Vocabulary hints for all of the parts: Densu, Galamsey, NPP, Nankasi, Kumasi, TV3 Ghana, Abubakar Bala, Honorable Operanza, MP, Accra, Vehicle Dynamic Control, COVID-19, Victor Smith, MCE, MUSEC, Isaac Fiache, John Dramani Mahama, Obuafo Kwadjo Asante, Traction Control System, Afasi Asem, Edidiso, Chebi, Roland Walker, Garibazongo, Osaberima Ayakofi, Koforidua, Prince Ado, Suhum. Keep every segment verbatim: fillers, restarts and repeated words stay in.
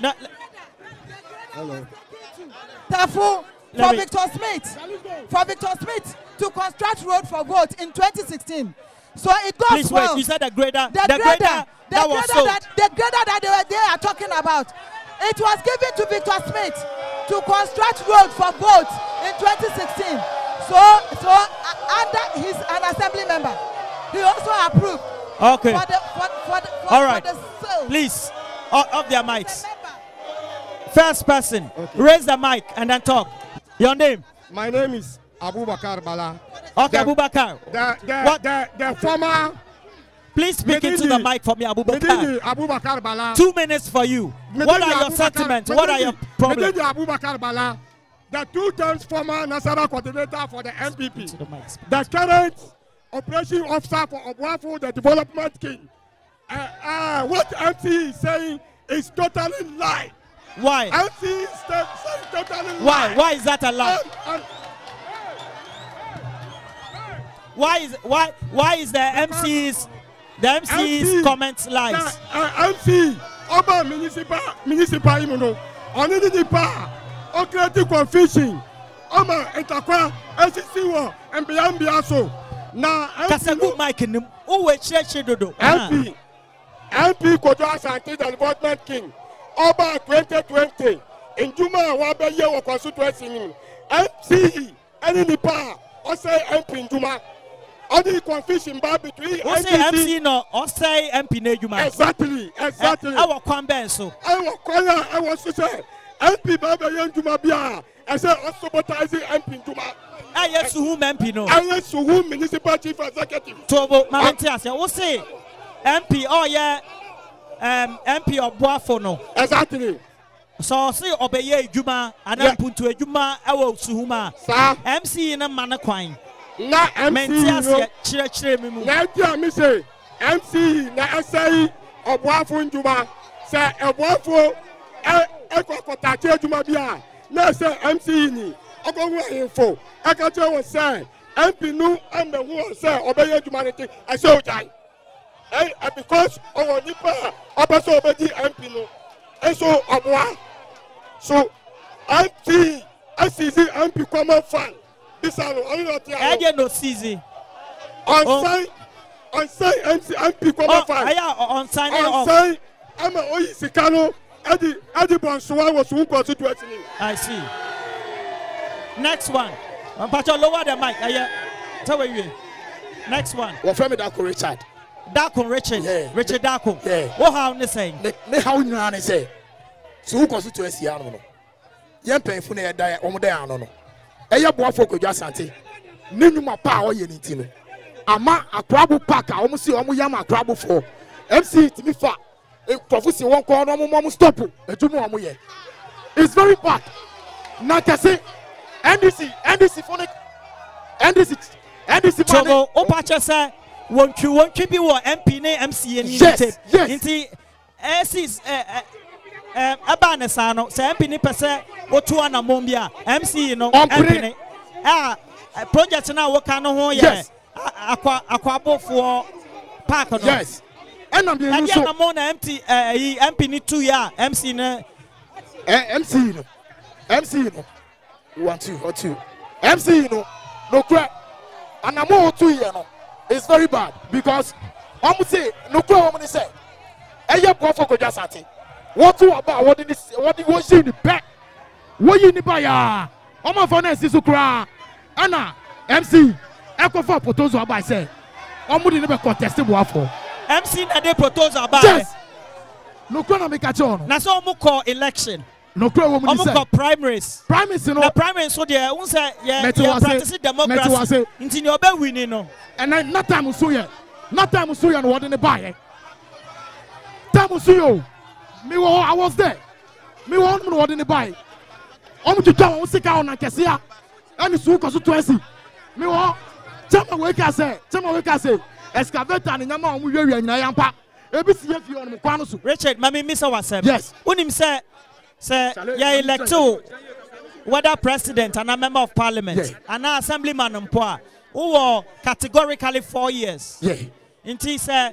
No, hello. Therefore, for me. Victor Smith, for Victor Smith to construct road for growth in twenty sixteen. So it goes Please well. Wait, you said the grader. The, the grader, grader that grader was sold. That, the grader that they, were, they are talking about. It was given to Victor Smith to construct road for growth in twenty sixteen. So, so uh, under he's an assembly member. He also approved. Okay. For the, for, for the, for, all right. For the sale. Please, off their mics. First person, okay. Raise the mic and then talk. Your name? My name is Abubakar Bala. Okay, the, Abubakar. The, the, what? The, the former... Please speak Medini, into the mic for me, Abubakar. Medini, Abubakar Bala. Two minutes for you. Medini, what are your Abubakar, sentiments? Medini, what are your problems? Medini, Abubakar Bala, the two times former Nasara coordinator for the M P P, the, the current operation officer for Obuafo, the development king. Uh, uh, what M C E is saying is totally lie. Why? M C E is totally lie. Why? Why is that a lie? And, and, Why is why why is the M C's the M C's comments lies? M C Oba municipal municipal imuno oni di pa o create confusion Oba etakwa S C C wo mbiambia so na Kasegu Mike nim o we cheche dodo M P M P Kwadjo Asante the development king Oba twenty twenty Njuma wa be ye wo constituency ni M C ani di pa o say M P Njuma only confusion bar between M C no or say M P Nejuma. Exactly, exactly. I will come back so. I will call her, I will say M P Baba Yanjuma Bia. I say also sabotizing M P Njuma. I yes to whom M P no. I yes to whom municipal chief executive. Tobo Mamantias, I will say M P oh yeah um M P Obuafo no. Exactly. So say obey Juma and I put to a Juma I will suhuma. Sir M C in a manner coin. Na M C E chire chire mimu. Na dia mi say M C E na asai Obuafo Njuma say Obuafo e ekokota che Njuma bia na say M C E ni ogonwo info e ka che we say M P nu ambe wo say obeye Njuma nti I say ojai eh because owo nipa obaso obeji M P nu eso Obuafo so M C E asisi M P common fan. Again, no season. On on sign M P common fan. On sign on sign. I'm an oil sicano. Eddie Eddie Bonsoir was who constituted me. I see. Next one. I'm about to lower the mic. Tell you. Next one. We're from Darko Richard. Darko Richard. Yeah. Richard Darko. Yeah. What how you saying? How you say? So who constitutes the animal? You're paying for the diet. I'm there. I don't know. Eya Obuafo Kwadjo Asante nenuma pa oye nti no ama akrabu park a omo si omo yam akrabu for M C timi fa e profusi won ko no omo stop ejumu omo ye it's very bad na kase N D C N D C phonic N D C N D C Togo opache se won twi won twi bi wo M P ne M C ni nti nti S C Um, Abanesano, say M P ni pese otua na mombia M C no M P ah project na woka no ho ye akwa akwa bofo park no yes and am dey so na mo na M P eh M P ni two ya M C na M C no M C no want to hot you M C no no cra and am o two ya no it's very bad because am say no cra am ni say eya Obuafo Kwadjo Asante what do about what in this? What you see in the back? What you need by ya? I'm a finance is Accra. Anna M C. Echo for proposal by say. I'm going to contest him for M C. That they proposal by yes. No crime make a turn. That's all we call election. No crime woman. We call primaries. Primaries, you know. The primaries so they won't say yeah. Yeah, practicing democracy. Until you be winning, no. And not time we see you. Not time we see you. What in the buy? Time we see you. Me wo I was there. Me wo no word ni buy. Omo twa won sika on akese a. Ani su ko so twenty. Me wo chama we ka say, chama we ka say. Excavator ni nyama omo wiawia nyina yampa. Ebi si afi on kwa no so. Richard, mami misa wasem. Yes. Unim say say ya elect whether president and a member of parliament yeah. And an assemblyman mpo a, who were categorically four years. Yeah. Inti say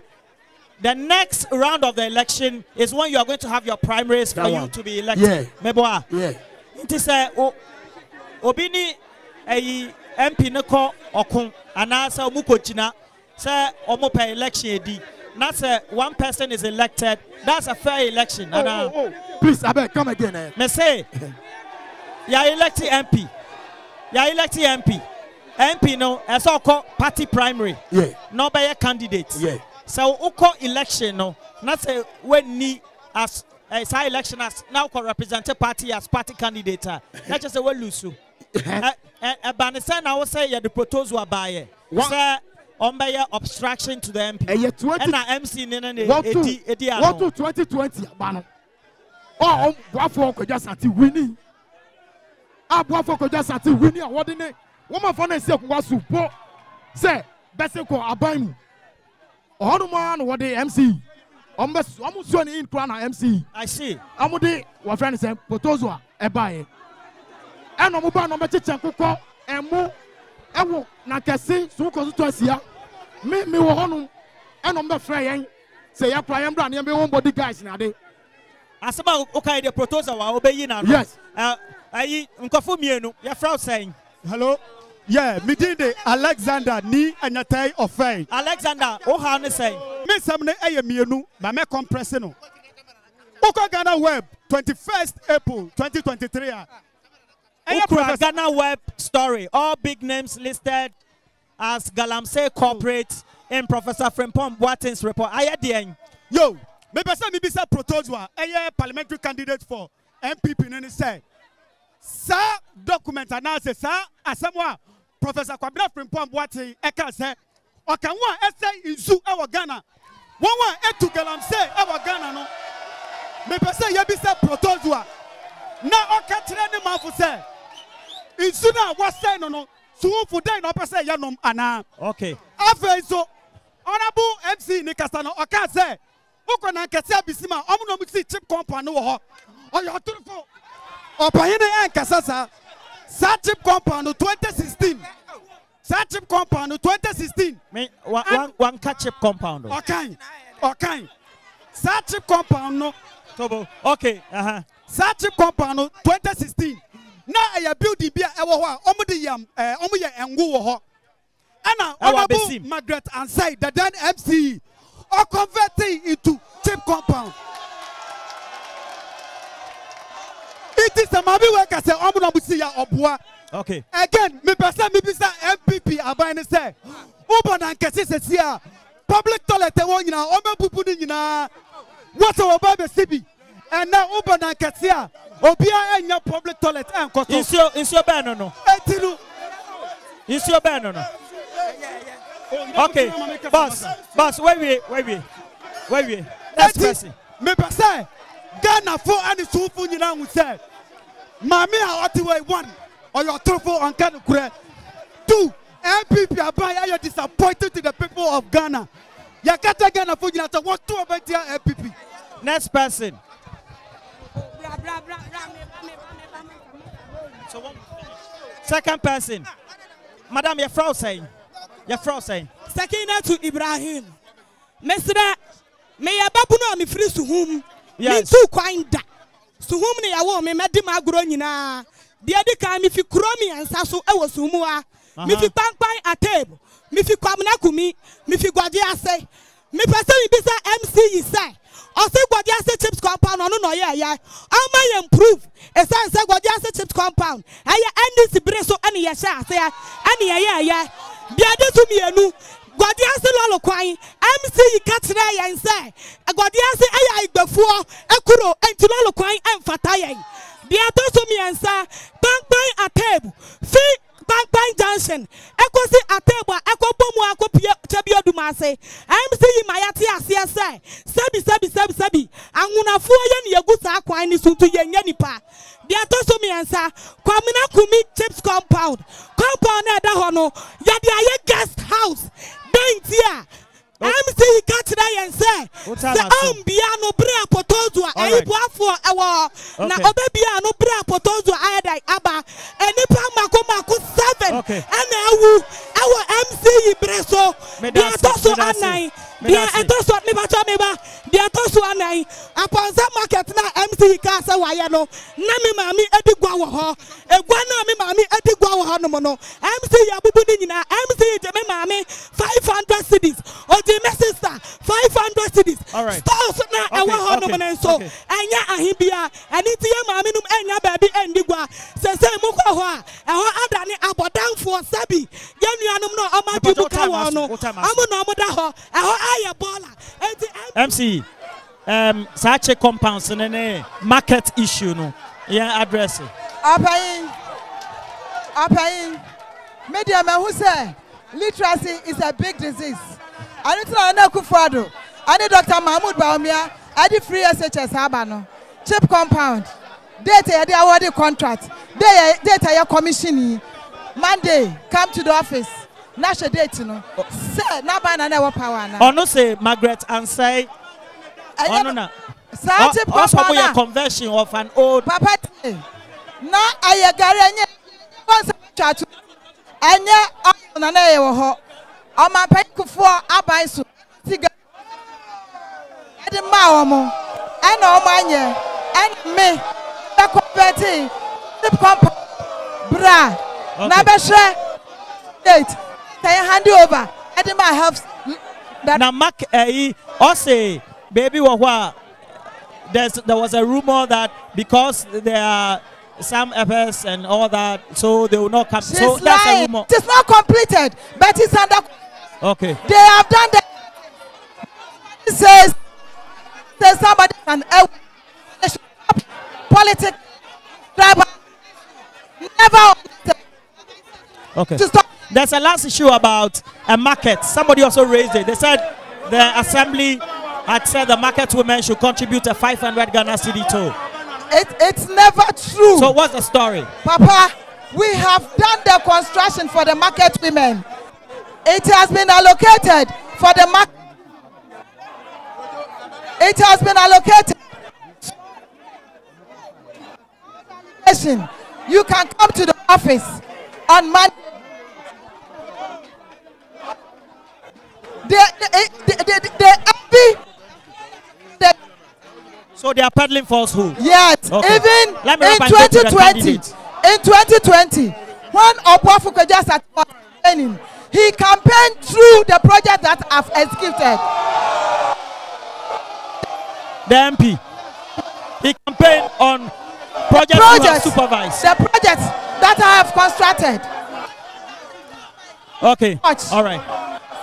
The next round of the election is when you are going to have your primaries that for one. You to be elected. Yeah. Yeah. It is a Obini a M P Nako Okun and Asa Mukochina say Omopa election D. That's a one person is elected. That's a fair election. Oh, oh, oh. Please, I beg, come again. Eh. Me say you are elected M P. You are elected M P. M P no, as all called party primary. Yeah. Not by a candidate. Yeah. So uko election no, not say when ni as as our election as now called representative party as party candidate. That's just a well lose. And Banisa now say you the proposal by it. On by your obstruction to the M P. And yet twenty. And M C nene what to twenty twenty bano. Oh, Obuafo Kwadjo Asante winning. Obuafo Kwadjo Asante winning. What in it? Woman for next year was support. Say, best you call Abimu. Honoman, what the M C. Almost almost in Krana M C. I see. Amode, what friend is Potozwa, a buyer. And Omuba no Machi Chanko, and Mo, and Wo Nakasi, Suko to Asia. Me, me, Honum, and on the fray, say, I pray and brand, and be one body guys in a day. As about okay, the Potozwa obeying. Yes. I Uncofumiano, your Frau saying. Hello? Yeah, me did Alexander ni anyatay offend. Alexander, oh how ne say? Me samne aye mienu, ma me compressino. Uko Ghana web twenty-first April twenty twenty-three. Uko Ghana web story. All big names listed as Galamsey corporate in Professor Frimpong Boateng's report. Aye dien. Yo, me person me bisa protozoa aye parliamentary candidate for M P P nene say. Sa document analysis sa asemwa Professor Kwadjo Frimpong Boateng eka se okanwa ese izu ewa Ghana wonwa etu Galamsey ewa Ghana no me pese ye bi se protozua na okatire ne manfo se izu na wase no no sufu den no pese ye nom ana okay afa so honorable M C ni kasa no okase ukwa na nkese abisima omuno mu si chip company wo ho oyo turfo Opahine and Casasa, Satchip Compound twenty sixteen. Satchip Compound twenty sixteen. One one catchip compound. Okay, okay. Satchip Compound no. Okay, uh huh. Satchip Compound twenty sixteen. Now I build the beer. I was Omudi Yam, Omuya and Guho. Anna, Honorable Margaret and say the then M C E or converting into chip compound. It is a mabi work as a Omunabusia or Bois. Okay. Again, me person me bisa M P P abane say. Uban and Cassis here. Public toilet one in our Omabupudina. What's our Baba Sibi? And now Uban and Cassia. Obia and your public toilet and Cotton. Is your is your ban or no? Is your ban or no? Okay. Boss, boss, where we, where we, where we. That's person. Me person. Ghana for any soulful you know, said, Mammy, I ought to wait one or your truthful on Canada. Two, M P P are by you disappointed to the people of Ghana. You can't Ghana for you to walk to about your M P P. Next person. Second person. Madam, your Frau saying, your Frau saying, Sakina to Ibrahim. Mister, may I babuno me free to whom? Yes. Me too kind. Suhum ni awo me made ma gro nyina. De ade kan me fi kro mi ansa so e wo sumu a. Me fi panpan atable. Me fi kwamna kumi. Me fi Kwadjo Asante. Me pese mi bisa M C E say. O se Kwadjo Asante chips compound no no ye ye. Am improve. E say say Kwadjo Asante chips compound. Aye N D C bre so ani ye sha say. Ani ye ye ye. De ade so mi enu. Kwadjo Asante lolo kwan M C E katira ye say Kwadjo Asante ayi igbefuo ekuro enti lolo kwan emfata ye bia to so mi ensa bank a table fi bank junction ekosi a table ekobomu akopie Chebi odumase M C E mayate ase say sabi sabi sabi sabi anwunafuo ye ne yegusa kwan ni suntu ye nya nipa bia to so mi ensa kwamina kumi chips compound compound na da hono ya dia ye guest house India. M C E got today and say, Ombiano Brea Potozua, I bought for a war. Now, Obebiano Brea Potozua, I Abba, and Nipama Comako seven, and I will our M C E Bresso, Medasso, and I, the All right. M C, um, such a compound and market issue, no, yeah, address it. Media man who say literacy is a big disease. I don't know Kufuado. I need Doctor Mahmoud Baumia. I did free S H S Habano. Cheap compound. Data, they awarded contract. They data your commission. Monday, come to the office. National date, no. Sir, na ban and our power now. Oh no, say Margaret and say. Oh no, no. Sir, cheap compound. Your conversion of an old. Papa, na ayagari anye. Chat. Anye, na na yewo. O ma pe kufu abai su. The Maomo and Omania and me, the company, the pump, bra, Nabasha, eight, they hand over. I did my health. Now, Mac, eh, or say, baby, Wawa, there's there was a rumor that because there are some efforts and all that, so they will not come. She's so lying. That's a rumor. It's not completed, but it's under. Okay. They have done that. It says. There's somebody an politics driver never. Okay. There's a last issue about a market. Somebody also raised it. They said the assembly had said the market women should contribute a five hundred Ghana cedi toll. It, it's never true. So what's the story? Papa, we have done the construction for the market women. It has been allocated for the market. It has been allocated. You can come to the office on Monday. They, they, they, they, they, they, they. So they are peddling falsehood. Yes. Okay. Even in twenty twenty, in twenty twenty, when Obuafo Kwadjo Asante was campaigning, he campaigned through the project that I've executed. The M P, he campaigned on projects project, supervised. The projects that I have constructed. Okay. Watch. All right.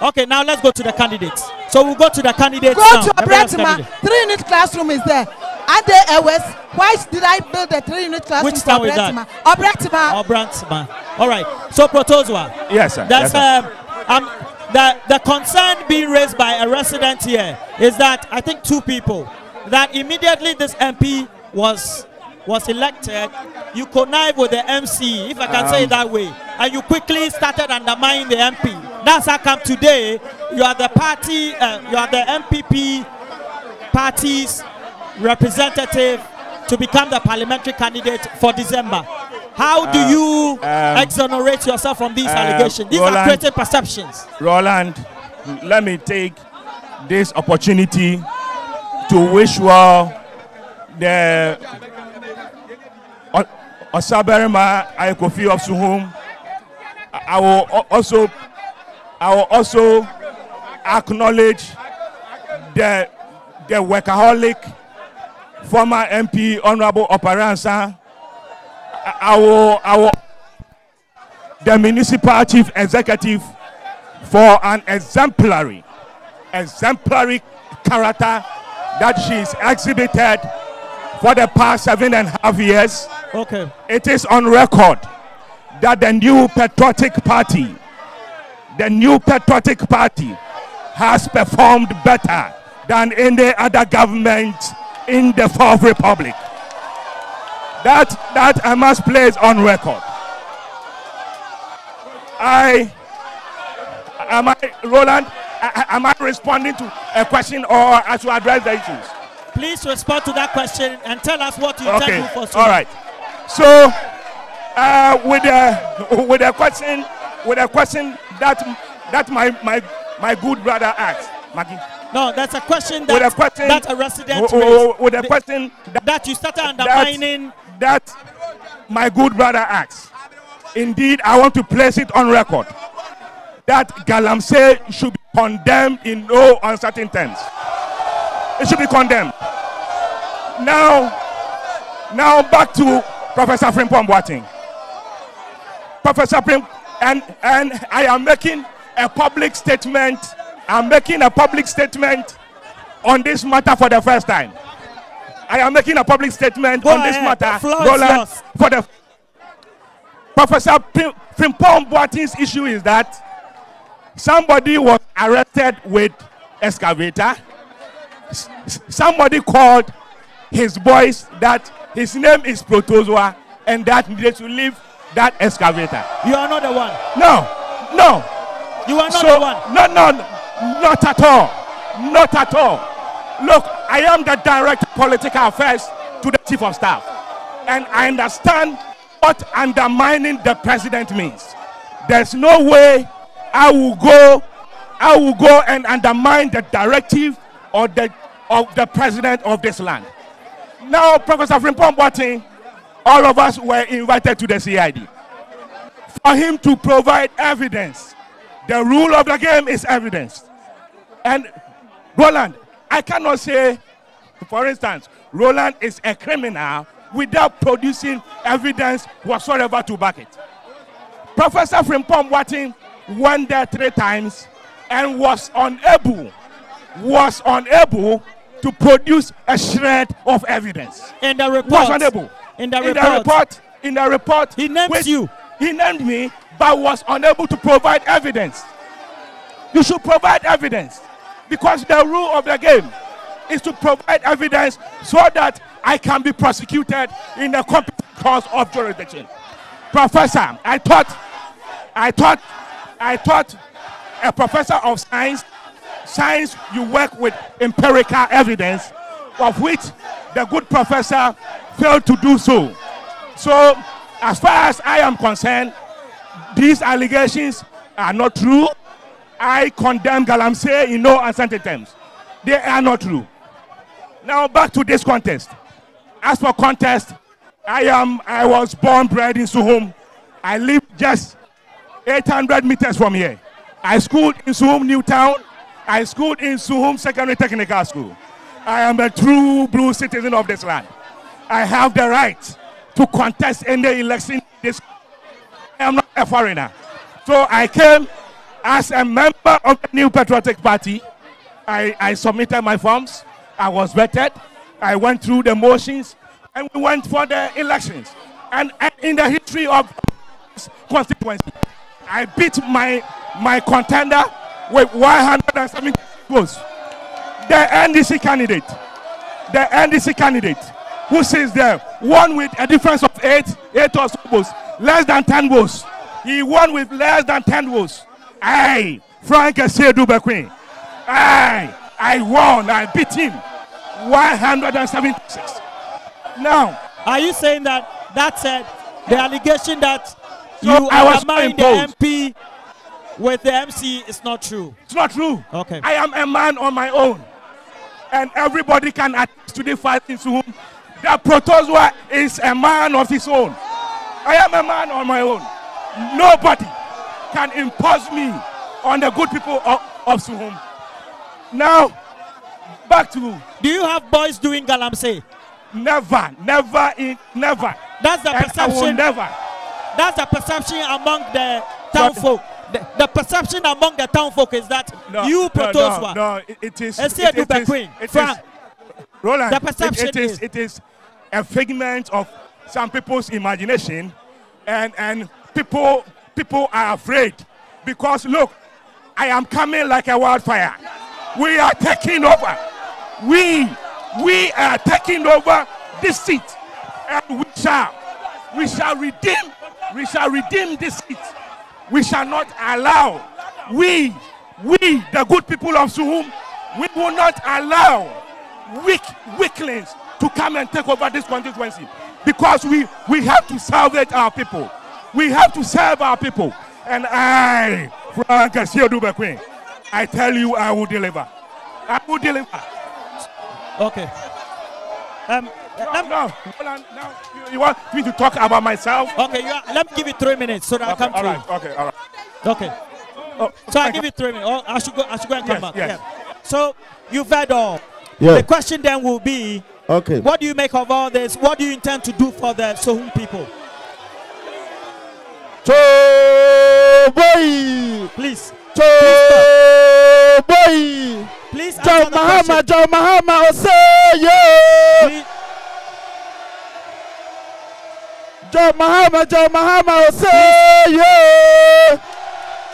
Okay. Now let's go to the candidates. So we'll go to the candidates. Go now. to Bretima. Three-unit classroom is there. And the Airways. Why did I build the three-unit classroom? Which town is that? Bretima. Bretima. All right. So Protozoa. Yes, sir. That's yes, sir. Um, um, the the concern being raised by a resident here is that I think two people. That immediately this M P was was elected, you connive with the M C, if I can um, say it that way, and you quickly started undermining the M P. That's how come today you are the party, uh, you are the M P P party's representative to become the parliamentary candidate for December. How do you um, exonerate yourself from these um, allegations? These Roland, are created perceptions. Roland, let me take this opportunity to wish well the Osaberima Ayakofi of Suhum. I will also, I will also acknowledge the the workaholic former M P Honorable Operanza. I will, I will the municipal chief executive for an exemplary, exemplary character that she's exhibited for the past seven and a half years. Okay. It is on record that the new patriotic party, the new patriotic party has performed better than any other government in the Fourth Republic. That, that I must place on record. I, am I, Roland? I, am I responding to a question or as you address the issues? Please respond to that question and tell us what you okay. intend for today. All right. So, uh, with a with a question, with a question that that my my my good brother asked, Maggie. No, that's a question that, with a question, that a resident raised. With a question that, that you started undermining. That, that my good brother asked. Indeed, I want to place it on record that Galamsey should be condemned in no uncertain terms. It should be condemned. Now, now back to Professor Frimpong Boateng. Professor Prim, and, and I am making a public statement. I'm making a public statement on this matter for the first time. I am making a public statement Go on ahead. this matter Roland, for the Professor Frimpong Boateng's issue is that somebody was arrested with excavator. S somebody called his boys that his name is Protozoa and that he needs to leave that excavator. You are not the one. No, no. You are not so, the one. No, no, not at all. Not at all. Look, I am the director of political affairs to the chief of staff. And I understand what undermining the president means. There's no way I will go, I will go and undermine the directive of the, of the president of this land. Now, Professor Frimpong Boateng, all of us were invited to the C I D for him to provide evidence. The rule of the game is evidence. And Roland, I cannot say, for instance, Roland is a criminal without producing evidence whatsoever to back it. Professor Frimpong Boateng went there three times and was unable, was unable to produce a shred of evidence. In the report. Was unable. In the, in report. the report. In the report. He named you. He named me, but was unable to provide evidence. You should provide evidence. Because the rule of the game is to provide evidence so that I can be prosecuted in the competent cause of jurisdiction. Professor, I thought, I thought, I thought a professor of science, science you work with empirical evidence, of which the good professor failed to do so. So, as far as I am concerned, these allegations are not true. I condemn Galamsey in no uncertain terms. They are not true. Now back to this contest. As for contest, I am I was born, bred in Suhum. I live just eight hundred meters from here. I schooled in Suhum New Town. I schooled in Suhum Secondary Technical School. I am a true blue citizen of this land. I have the right to contest any election. This I am not a foreigner. So I came as a member of the New Patriotic Party. I, I submitted my forms. I was vetted. I went through the motions and we went for the elections. And, and in the history of this constituency, I beat my, my contender with one hundred seventy votes. The N D C candidate, the N D C candidate who sits there, won with a difference of eight, eight or so votes, less than ten votes. He won with less than ten votes. I, Frank Asiedu Bekwin, I, I won, I beat him, one hundred seventy-six. Now, are you saying that, that said, the allegation that you undermined the M P with the M C is not true? It's not true. Okay. I am a man on my own, and everybody can attest to the fact in Suhum that Protozoa is a man of his own. I am a man on my own. Nobody can impose me on the good people of, of Suhum. Now, back to... Do you have boys doing Galamsey? Never, never, in, never. That's the and perception. Never. That's the perception among the town but, folk. The, the perception among the town folk is that no, you Protozoa. No, no, no, it, it is... It, it, it, Queen, it Frank, is... Roland, the perception it, it, is, is. it is a figment of some people's imagination and, and people... People are afraid because, look, I am coming like a wildfire. We are taking over. We, we are taking over this seat. And we shall, we shall redeem, we shall redeem this seat. We shall not allow, we, we, the good people of Suhum, we will not allow weak, weaklings to come and take over this constituency because we, we have to salvage our people. We have to serve our people. And I, Frank Asiedu Bekwin, I tell you I will deliver. I will deliver. Okay. Um, no, um, no. Hold on. Now you, you want me to talk about myself? Okay, you are, let me give it three minutes so that okay, I come to right, you. Okay, all right. Okay. Oh, so I give it three minutes. Oh, I should go. I should go and come yes, back. Yes. Yeah. So you've had all. Yeah. The question then will be, okay, what do you make of all this? What do you intend to do for the Suhum people? Boy. Please. Please boy. Please John Mahama, John Mahama, say yo. John Mahama, John Mahama, say yo.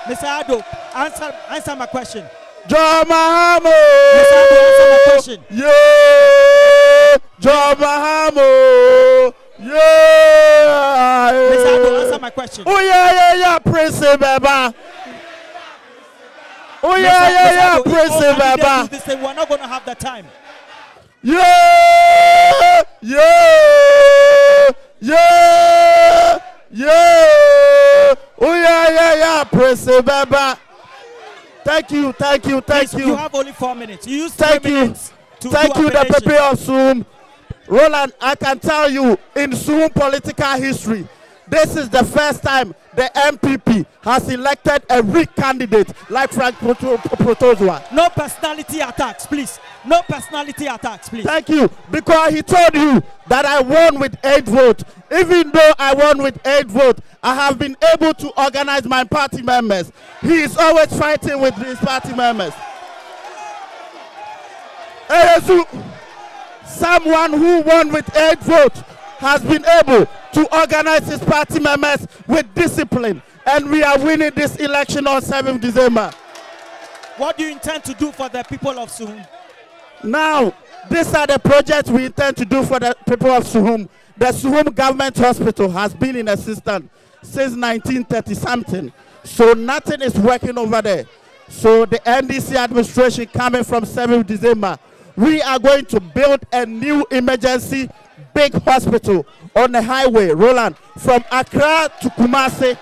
Mister Ado, answer, answer my question. John Mahama. Mister Ado, answer my question. Yeah. John Mahama. Yeah. Mister Ado, answer my question. Oh yeah, yeah, yeah, Prince Baba. Oh yeah, yeah, yeah, Prince Baba. They say we're not going to have that time. Yeah, yeah, yeah, yeah. Oh yeah, yeah, yeah, Prince Baba. Thank you, thank you, thank Please, you. You have only four minutes. You use three minutes to do application. Thank you, the people of Zoom. Roland, I can tell you, in Suhum political history, this is the first time the M P P has elected a weak candidate like Frank Protozoa. No personality attacks, please. No personality attacks, please. Thank you. Because he told you that I won with eight votes. Even though I won with eight votes, I have been able to organize my party members. He is always fighting with his party members. Someone who won with eight votes has been able to organize his party members with discipline, and we are winning this election on seventh of December. What do you intend to do for the people of Suhum? Now, these are the projects we intend to do for the people of Suhum. The Suhum Government Hospital has been in existence since nineteen thirty something, so nothing is working over there. So the N D C administration coming from seventh of December, we are going to build a new emergency big hospital on the highway, Roland, from Accra to Kumasi.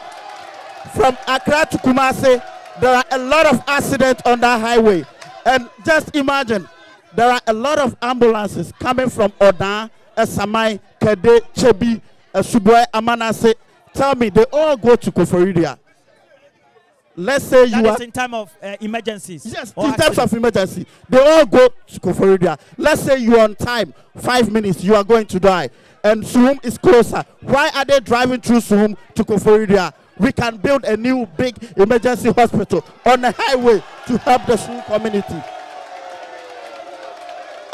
From Accra to Kumasi, there are a lot of accidents on that highway. And just imagine, there are a lot of ambulances coming from Odan, Esamai, Kede, Chebi, Subwe, Amanase. Tell me, they all go to Koforidua. Let's say that you are in time of uh, emergencies. Yes, in accidents. Times of emergency, they all go to Koforidua. Let's say you are on time, five minutes, you are going to die. And Suhum is closer. Why are they driving through Suhum to Koforidua? We can build a new big emergency hospital on the highway to help the Suhum community.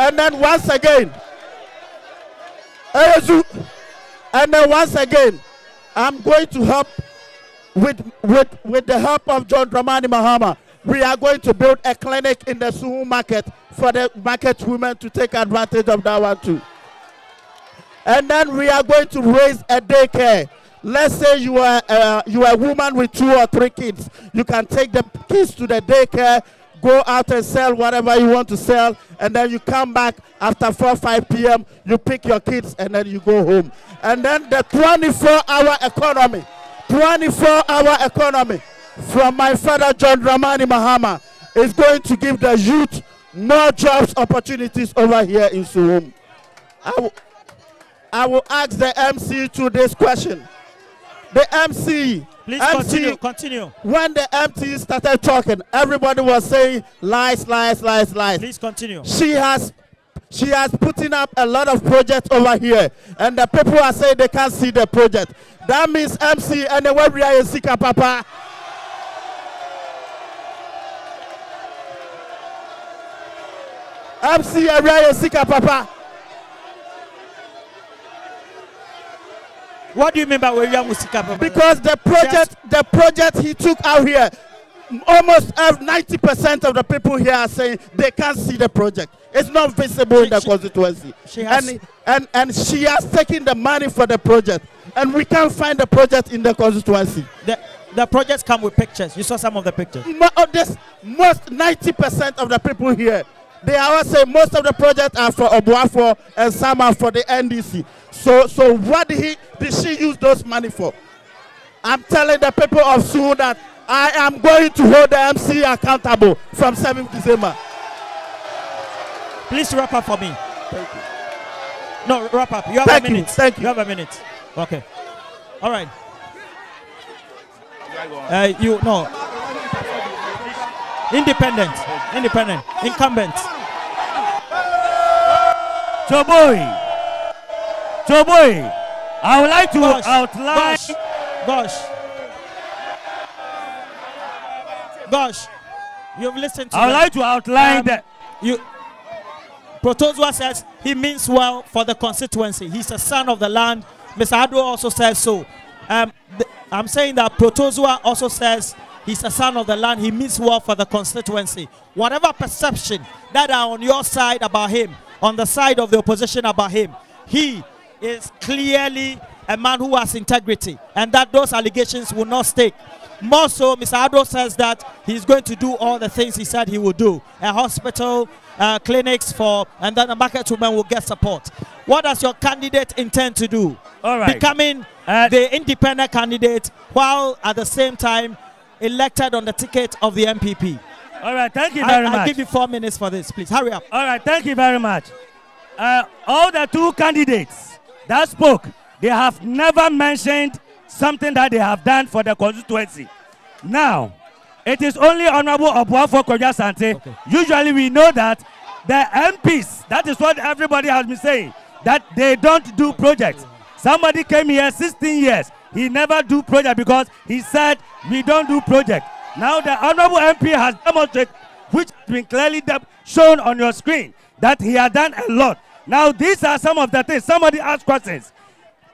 And then once again, and then once again, I'm going to help. With, with, with the help of John Dramani Mahama, we are going to build a clinic in the Suhum market for the market women to take advantage of that one too. And then we are going to raise a daycare. Let's say you are, uh, you are a woman with two or three kids. You can take the kids to the daycare, go out and sell whatever you want to sell, and then you come back after four or five P M, you pick your kids, and then you go home. And then the twenty-four hour economy. twenty-four hour economy from my father John Dramani Mahama is going to give the youth more jobs opportunities over here in Suhum. I, I will ask the M C to this question. The M C, please continue, continue. When the M C started talking, everybody was saying lies, lies, lies, lies. Please continue. She has, she has put up a lot of projects over here, and the people are saying they can't see the project. That means M C and the way we are in Sika Papa. M C and we are in Sika Papa. What do you mean by we are in Sika Papa? Because the project, the project he took out here, almost ninety percent of the people here are saying they can't see the project. It's not visible she, in the she, constituency. She has, and, and, and she has taken the money for the project. And we can't find the project in the constituency. The, the projects come with pictures. You saw some of the pictures. Mo of this, most ninety percent of the people here, they all say most of the projects are for Obuafo and some are for the N D C. So, so what did, he, did she use those money for? I'm telling the people of Suhum that I am going to hold the M C accountable from seventh of December. Please wrap up for me. Thank you. No, wrap up. You have Thank a minute. You. Thank you. You have a minute. Okay. All right. Uh, you no. Independent. Independent. Incumbent. Choboy. Choboy. I would like to gosh, outline. Gosh. Gosh. You've listened to I would that. like to outline um, that. You. Protozwa says he means well for the constituency. He's a son of the land. Mister Ado also says so. Um, I'm saying that Protozwa also says he's a son of the land. He means well for the constituency. Whatever perception that are on your side about him, on the side of the opposition about him, he is clearly a man who has integrity, and that those allegations will not stick. More so, Mister Ado says that he's going to do all the things he said he would do. A hospital, uh, clinics for, and then the market women will get support. What does your candidate intend to do? All right. Becoming uh, the independent candidate while at the same time elected on the ticket of the M P P. All right, thank you very I, much. I'll give you four minutes for this, please. Hurry up. All right, thank you very much. Uh, all the two candidates that spoke, they have never mentioned something that they have done for the constituency. Now, it is only Honorable Obuafo Kwadjo Asante. Okay. Usually we know that the M Ps, that is what everybody has been saying, that they don't do projects. Somebody came here sixteen years, he never do project because he said we don't do project. Now the Honorable M P has demonstrated, which has been clearly shown on your screen, that he has done a lot. Now these are some of the things. Somebody asked questions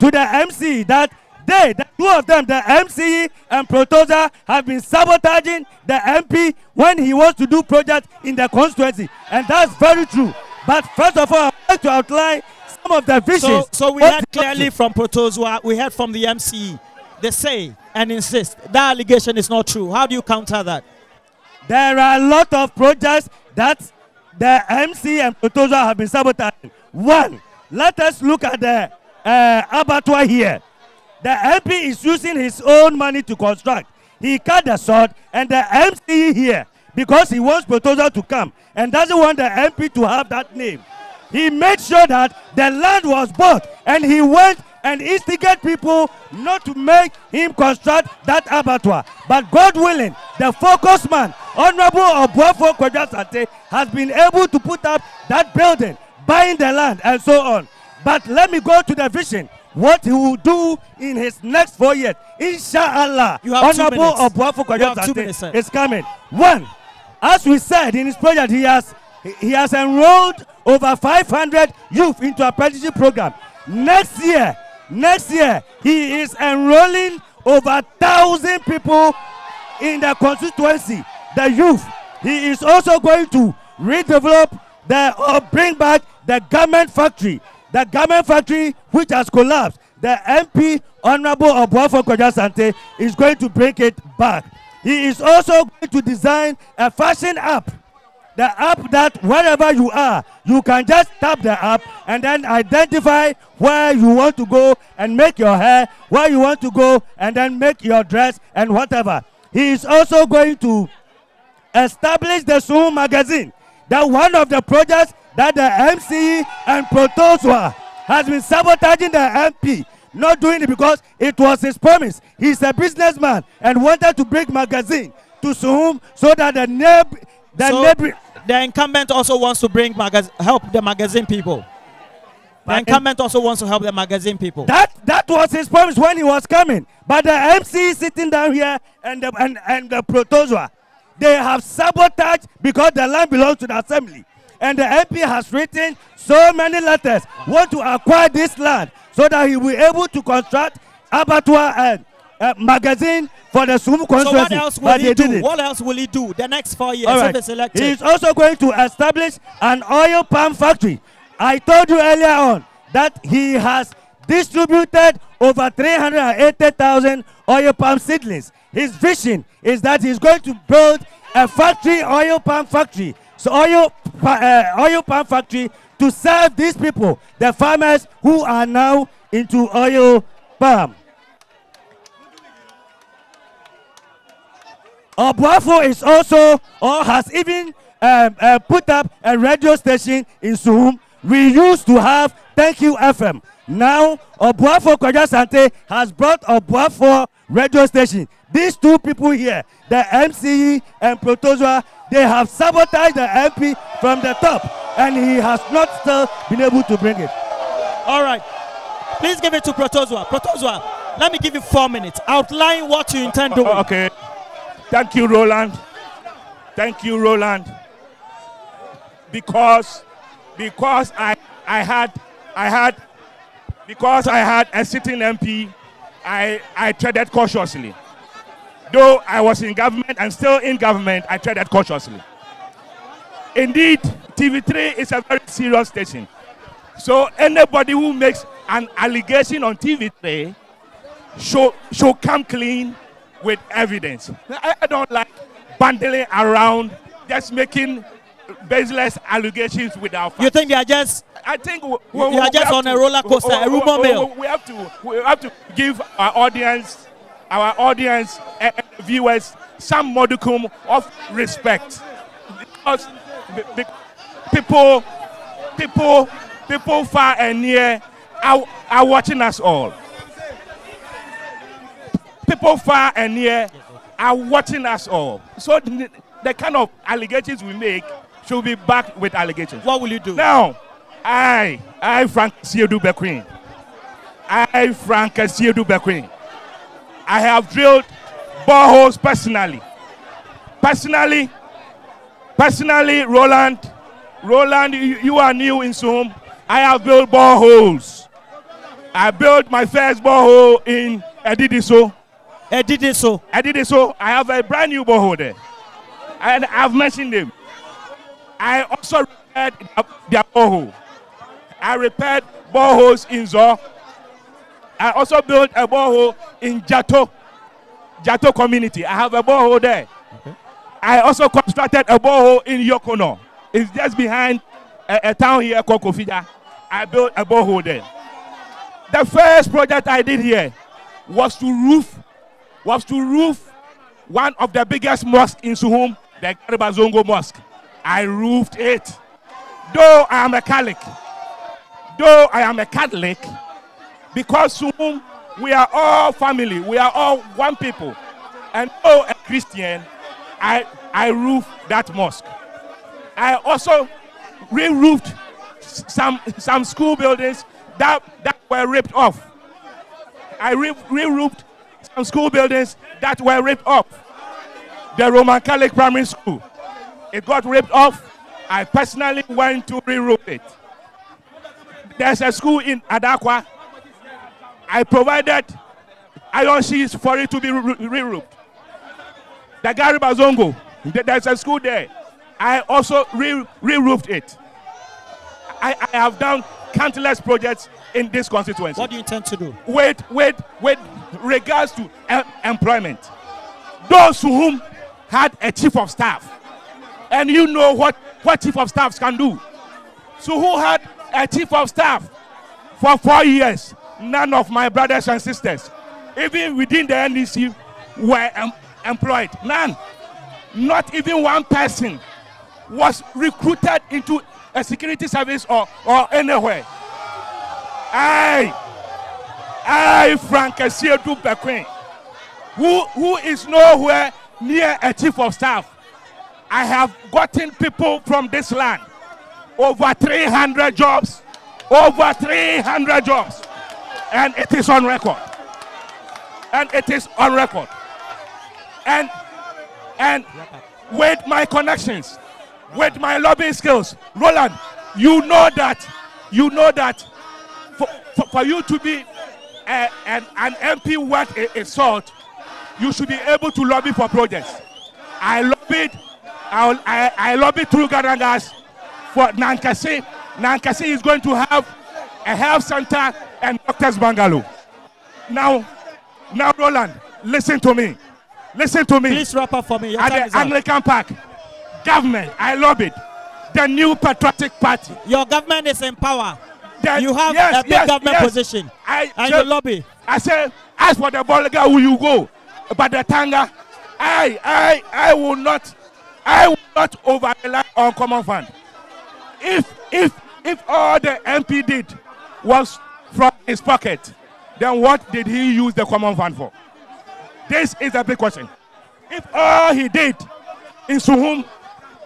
to the M C that They, the two of them, the M C E and Protoza, have been sabotaging the M P when he wants to do projects in the constituency. And that's very true. But first of all, I'd like to outline some of the visions. So, so we heard clearly from Protoza, we heard from the M C E. They say and insist that allegation is not true. How do you counter that? There are a lot of projects that the M C E and Protoza have been sabotaging. One, let us look at the uh, abattoir here. The M P is using his own money to construct. He cut the short, and the M C here, because he wants Protoza to come and doesn't want the M P to have that name. He made sure that the land was bought, and he went and instigated people not to make him construct that abattoir. But God willing, the focus man, Honorable Obuafo Kwadjo Asante, has been able to put up that building, buying the land, and so on. But let me go to the vision. What he will do in his next four years, inshallah, Honorable Obuafo Kwadjo Asante is coming. One, as we said in his project, he has he has enrolled over five hundred youth into apprenticeship program. Next year, next year, he is enrolling over one thousand people in the constituency, the youth. He is also going to redevelop the or bring back the garment factory. The garment factory, which has collapsed, the M P, Honorable Obuafo Kwadjo Asante, is going to bring it back. He is also going to design a fashion app. The app that wherever you are, you can just tap the app and then identify where you want to go and make your hair, where you want to go and then make your dress and whatever. He is also going to establish the Suhum magazine. That one of the projects that the M C E and Protozwa has been sabotaging the M P, not doing it because it was his promise. He's a businessman and wanted to bring magazine to Suhum so that the neighbor, the so neighbor, the incumbent also wants to bring magazine, help the magazine people. The incumbent also wants to help the magazine people. That that was his promise when he was coming. But the M C E sitting down here and the, and and the Protozwa, they have sabotaged because the land belongs to the assembly. And the M P has written so many letters, want to acquire this land so that he will be able to construct abattoir and uh, magazine for the Suhum constituency. So what else will but he do? What else will he do the next four years right. if he's elected? He is also going to establish an oil palm factory. I told you earlier on that he has distributed over three hundred eighty thousand oil palm seedlings. His vision is that he's going to build a factory, oil palm factory. So oil, uh, oil palm factory to serve these people, the farmers who are now into oil palm. Obuafo is also, or has even um, uh, put up a radio station in Suhum. We used to have Thank You F M. Now, Obuafo Kwadjo Asante has brought Obuafo radio station. These two people here, the M C E and Protozoa, they have sabotaged the M P from the top, and he has not still been able to bring it. All right. Please give it to Protozoa. Protozoa, let me give you four minutes. Outline what you intend doing. Okay. Thank you, Roland. Thank you, Roland. Because, because I, I had, I had, because I had a sitting M P, I, I treaded cautiously. Though I was in government and still in government, I treaded cautiously. Indeed, T V three is a very serious station. So anybody who makes an allegation on T V three should, should come clean with evidence. I, I don't like bundling around, just making baseless allegations without facts. You think they are just? I think we, we, you we are just on to, a roller coaster, we, we, a rumor mill. We, we have to, we have to give our audience, our audience uh, viewers, some modicum of respect, because people, people, people far and near are, are watching us all. People far and near are watching us all. So the kind of allegations we make should be backed with allegations. What will you do? Now, I, I, Frank Asiedu Bekwin, I, Frank Asiedu Bekwin, I have drilled boreholes personally. Personally, personally, Roland, Roland, you, you are new in Suhum. I have built boreholes. I built my first borehole in Edidiso. Edidiso. Edidiso. I have a brand new borehole there. And I've mentioned them. I also repaired their borehole. I repaired boreholes in Zor. I also built a borehole in Jato, Jato community. I have a borehole there. Okay. I also constructed a borehole in Yokono. It's just behind a, a town here called Koforidua. I built a borehole there. The first project I did here was to roof, was to roof one of the biggest mosques in Suhum, the Garibazongo Mosque. I roofed it. Though I am a Catholic, though I am a Catholic, because Suhum, we are all family, we are all one people. And though a Christian, I, I roofed that mosque. I also re-roofed some, some school buildings that, that were ripped off. I re-roofed some school buildings that were ripped off. The Roman Catholic Primary School, it got ripped off. I personally went to re-roof it. There's a school in Adakwa. I provided iron sheets for it to be re-roofed. The Garibazongo, there's a school there. I also re-roofed it. I, I have done countless projects in this constituency. What do you intend to do? With, with, with regards to em employment, those whom had a chief of staff, and you know what, what chief of staffs can do. So who had a chief of staff for four years? None of my brothers and sisters, even within the N D C, were em employed. None. Not even one person was recruited into a security service or, or anywhere. I, I, Frank Asiedu Bekwin, who, who is nowhere near a chief of staff, I have gotten people from this land, over three hundred jobs, over three hundred jobs, and it is on record, and it is on record, and and with my connections, with my lobbying skills, Roland, you know that, you know that for, for, for you to be a, an, an M P worth a, a salt, you should be able to lobby for projects. I lobbied, I, I, I lobbied through Ghana Gas for Nankasi. Nankasi is going to have a health center and doctor's bungalow. Now, now Roland, listen to me. Listen to me. Please wrap up for me. Your At the Anglican out. Park, government, I lobbied the New Patriotic Party. Your government is in power. The, you have yes, a big yes, government yes. position. I and the lobby. I said, as for the Bolga, will you go? But the Tanga, I, I, I will not I will not over rely on common fund. If if if all the M P did was from his pocket, then what did he use the common fund for? This is a big question. If all he did in Suhum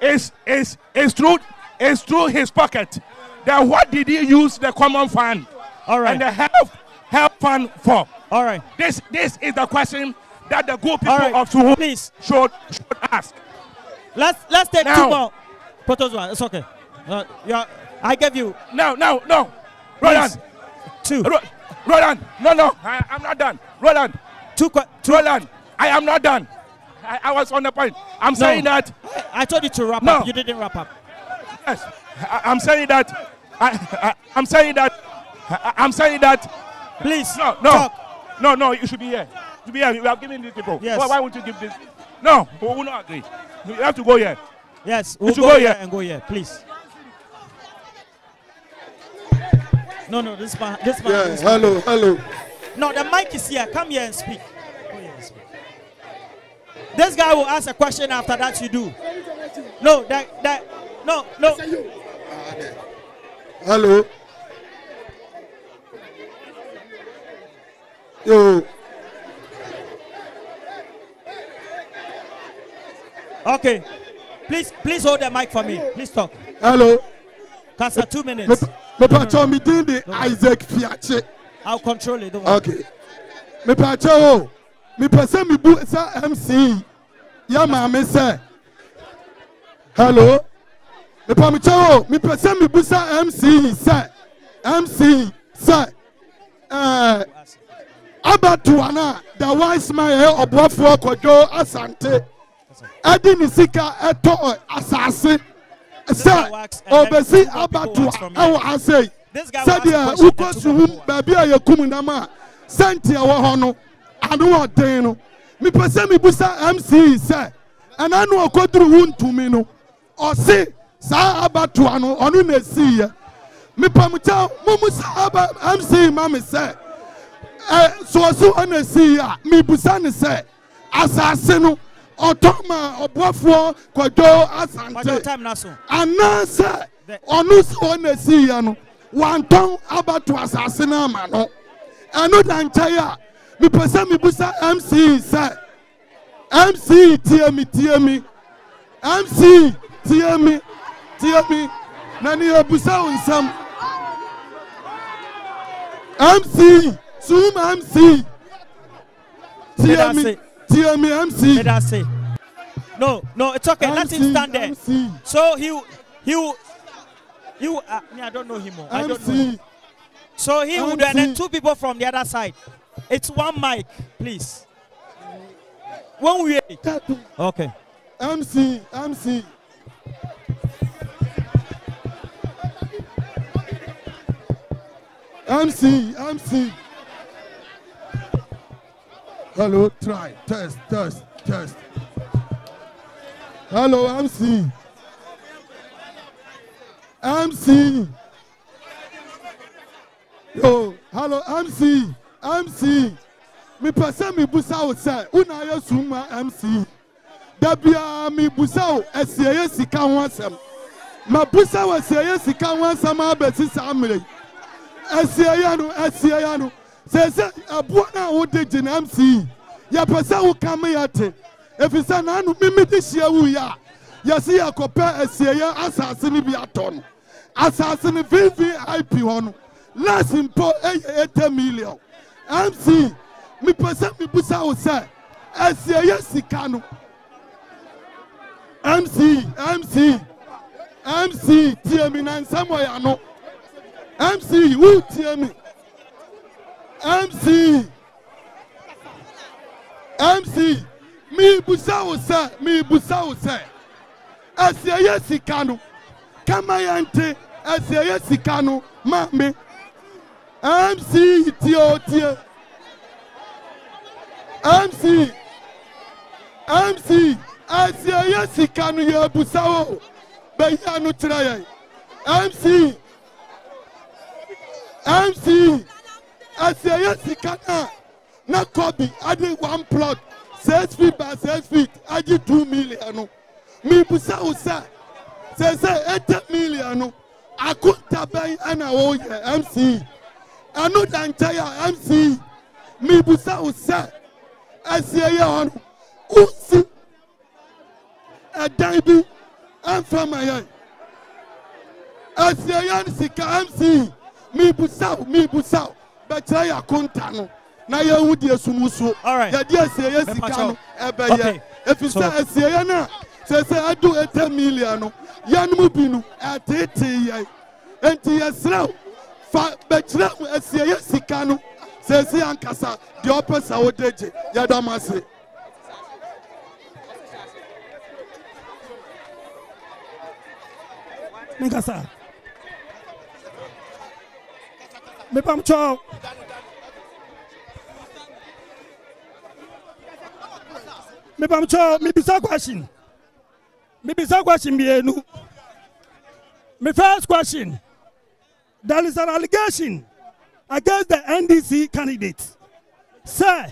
is is is through is through his pocket, then what did he use the common fund? All right. And the health health fund for? All right. This this is the question that the good people right. of Suhum Please. should should ask. Let's let's take now, two more. Protozoa, it's okay. Uh, yeah, I gave you. No, no, no. Roland, two. Ro Roland, no, no. I am not done. Roland, two. two. Roland, I am not done. I, I was on the point. I'm no. saying that. I, I told you to wrap no. up. You didn't wrap up. Yes, I, I'm saying that. I, I I'm saying that. I, I'm saying that. Please, no, no, talk. no, no. You should be here. You should be here. We are giving these people. Yes. Why, why would you give this? No, we will not agree. You have to go here. Yes, we'll go, go here and go here, please. No, no, this man, this man. Yeah, hello, hello. No, the mic is here. Come here and speak. Come here and speak. This guy will ask a question. After that, you do. No, that, that, no, no. Hello. Yo. Okay, please, please hold the mic for me. Please talk. Hello. Kasa, two minutes. Me pacho mi din de Isaac Fiache. I'll control it. Don't worry. Okay. Me pacho, me person mi bu sa M C E. Ya mama say. Hello. Me pacho, me person mi bu sa M C E say. M C E say. Eh. Abatuana, the wise man Obuafo Kwadjo Asante. I didn't seek a toy assassin. Obesi Abatu, I will say, Sadia, who goes to whom Babia Kumunama, Santia Wahono, Anua Deno, Mi Pasemi Busa M C, sir, and I know a quarter wound to Mino, or say, Sa Abatuano, or Nunesia, Mi Pamuta, Mumusa M C, Mammy, sir, so so Anesia, Mi Busani, sir, Assassino. Otoma Obuafo Kwadjo Asante anansa onu so na si ya no wanton abatu asasena ma no eno danche ya mi pese mi busa M C say M C tie mi tie mi M C tie mi tie mi na ni obusa unsam M C Zoom M C tie mi T M M C. I say? No, no, it's okay. M C, let him stand there. M C. So he, he, he. Uh, I don't know him. More. I don't know him. So he would, and then two people from the other side. It's one mic, please. One way. Okay. M C, M C. M C, M C. Hello, try, test, test, test. Hello, M C. M C. Yo, hello, M C. M C. Mi pasa mi busao se, una yesuma M C. Dabia mi busao eseye sika wansam. Ma busao eseye sika wansam abeti samre. Eseye no, eseye no. Says a buona would dig in M C. Ya pasa who come yate. If it's an anu mimi this year we are. Ya see a copper as a year assassin be a ton. Assassin V V I P on. Less important eight million. M C. Mi pasa mi busa say. As a year sicano. M C. M C. M C. T M and somewhere no. M C. Who T M? M C. M C. Mi busao se, mi busao se. Asiye sikano. Kamayante, asiye sikano, mame. M C tio tio. M C. M C. Asiye sikano ye busao. Beya no traye. M C. M C. I say yes, you can't. Now Kobe, I did one plot, six feet by six feet. I did two million. mi pusa usa se se eight million akunta ben ana wo ye M C E anu danta ya M C E mi pusa usa asie ye hono usi adan bi amfama ye asie ye sika M C E mi pusa mi pusa betra ya kunta no na ye wudi esumusu ya dia sie ye sika no ebe ye if you say asie ye na se se adu eight million no yanmu binu atete enti yesra fa betra asie ye sika no se se ankasa de opesa wodeje ya damase nkasa me pam cho me pam cho me bisa question me bisa question be enu my first question, there is an allegation against the N D C candidate. Sir,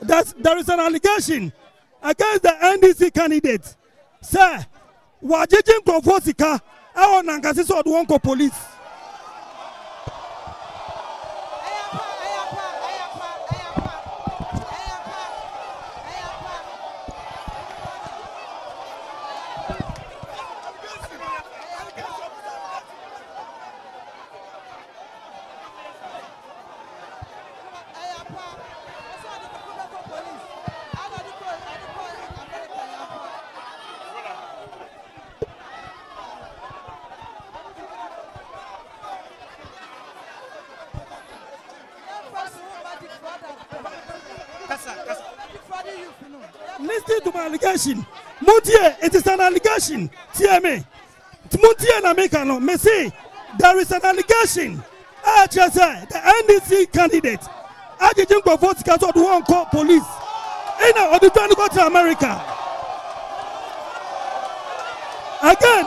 there is an allegation against the N D C candidate. Sir, wajijin kofosika awo nankasi so odwonko police. Listen to my allegation. Montier, it is an allegation. T M A. Montier na mekano. Me say there is an allegation. I just said the N D C candidate. I just think of votes because of one call police. And now they trying to go to America again.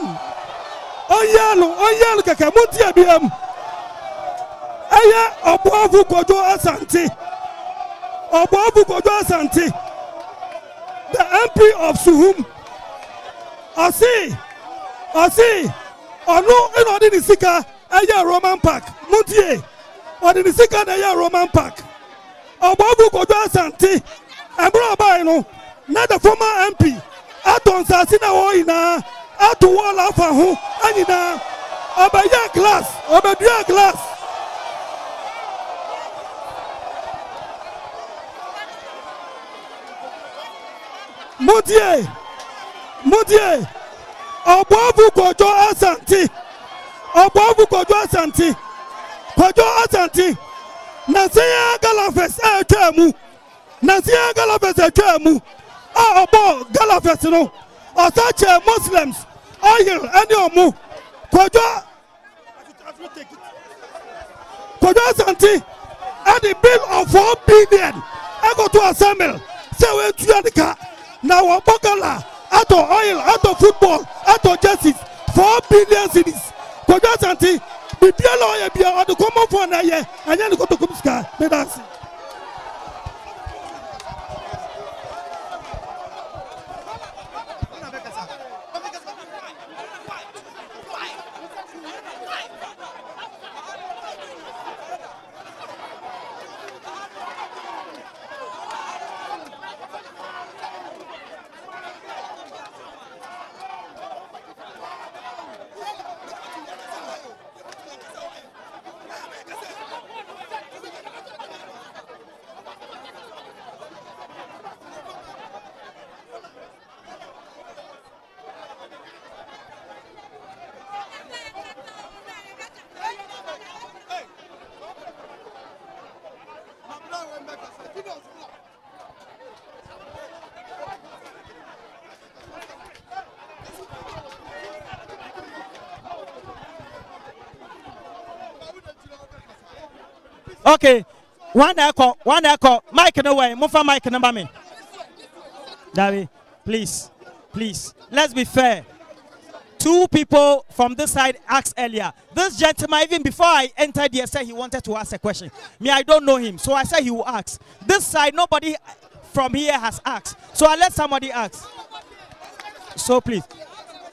Oyalo, oyalo kaka. Montier B M. Aya Obuafo Kwadjo Asante. Obuafo Kwadjo Asante. The M P of Suhum, I see, I see, I know, and I didn't see a Roman Park, Montier, I didn't see a Roman Park. Obuafo Kwadjo Asante, and Brabino, not the former M P, Aton Sassina Oina, Atuala Fahu, Anina, Abaya Glass, Abaya Glass. Montier, Montier, Obuafo Kwadjo Asante, Obuafo Kwadjo Asante, Kwadjo Asante, Nansiya Galafes e chemu, Nansiya Galafes e chemu, a obo Galafes no, Asache Muslims, oil any omu, Kwadjo, Kwadjo Asante, and the bill of four billion, I go to assemble, say we tuyanika. Now, Bokala, out of oil, out of football, out of justice, four billion cities. Kwadjo Asante, we be a lawyer, be a common for an year, and then go to Kumska, Medas. Okay, one echo, one echo. Mike, no way. Move for Mike, number me. Davi, please, please. Let's be fair. Two people from this side asked earlier. This gentleman, even before I entered here, said he wanted to ask a question. Me, I don't know him, so I said he will ask. This side, nobody from here has asked. So I let somebody ask. so please.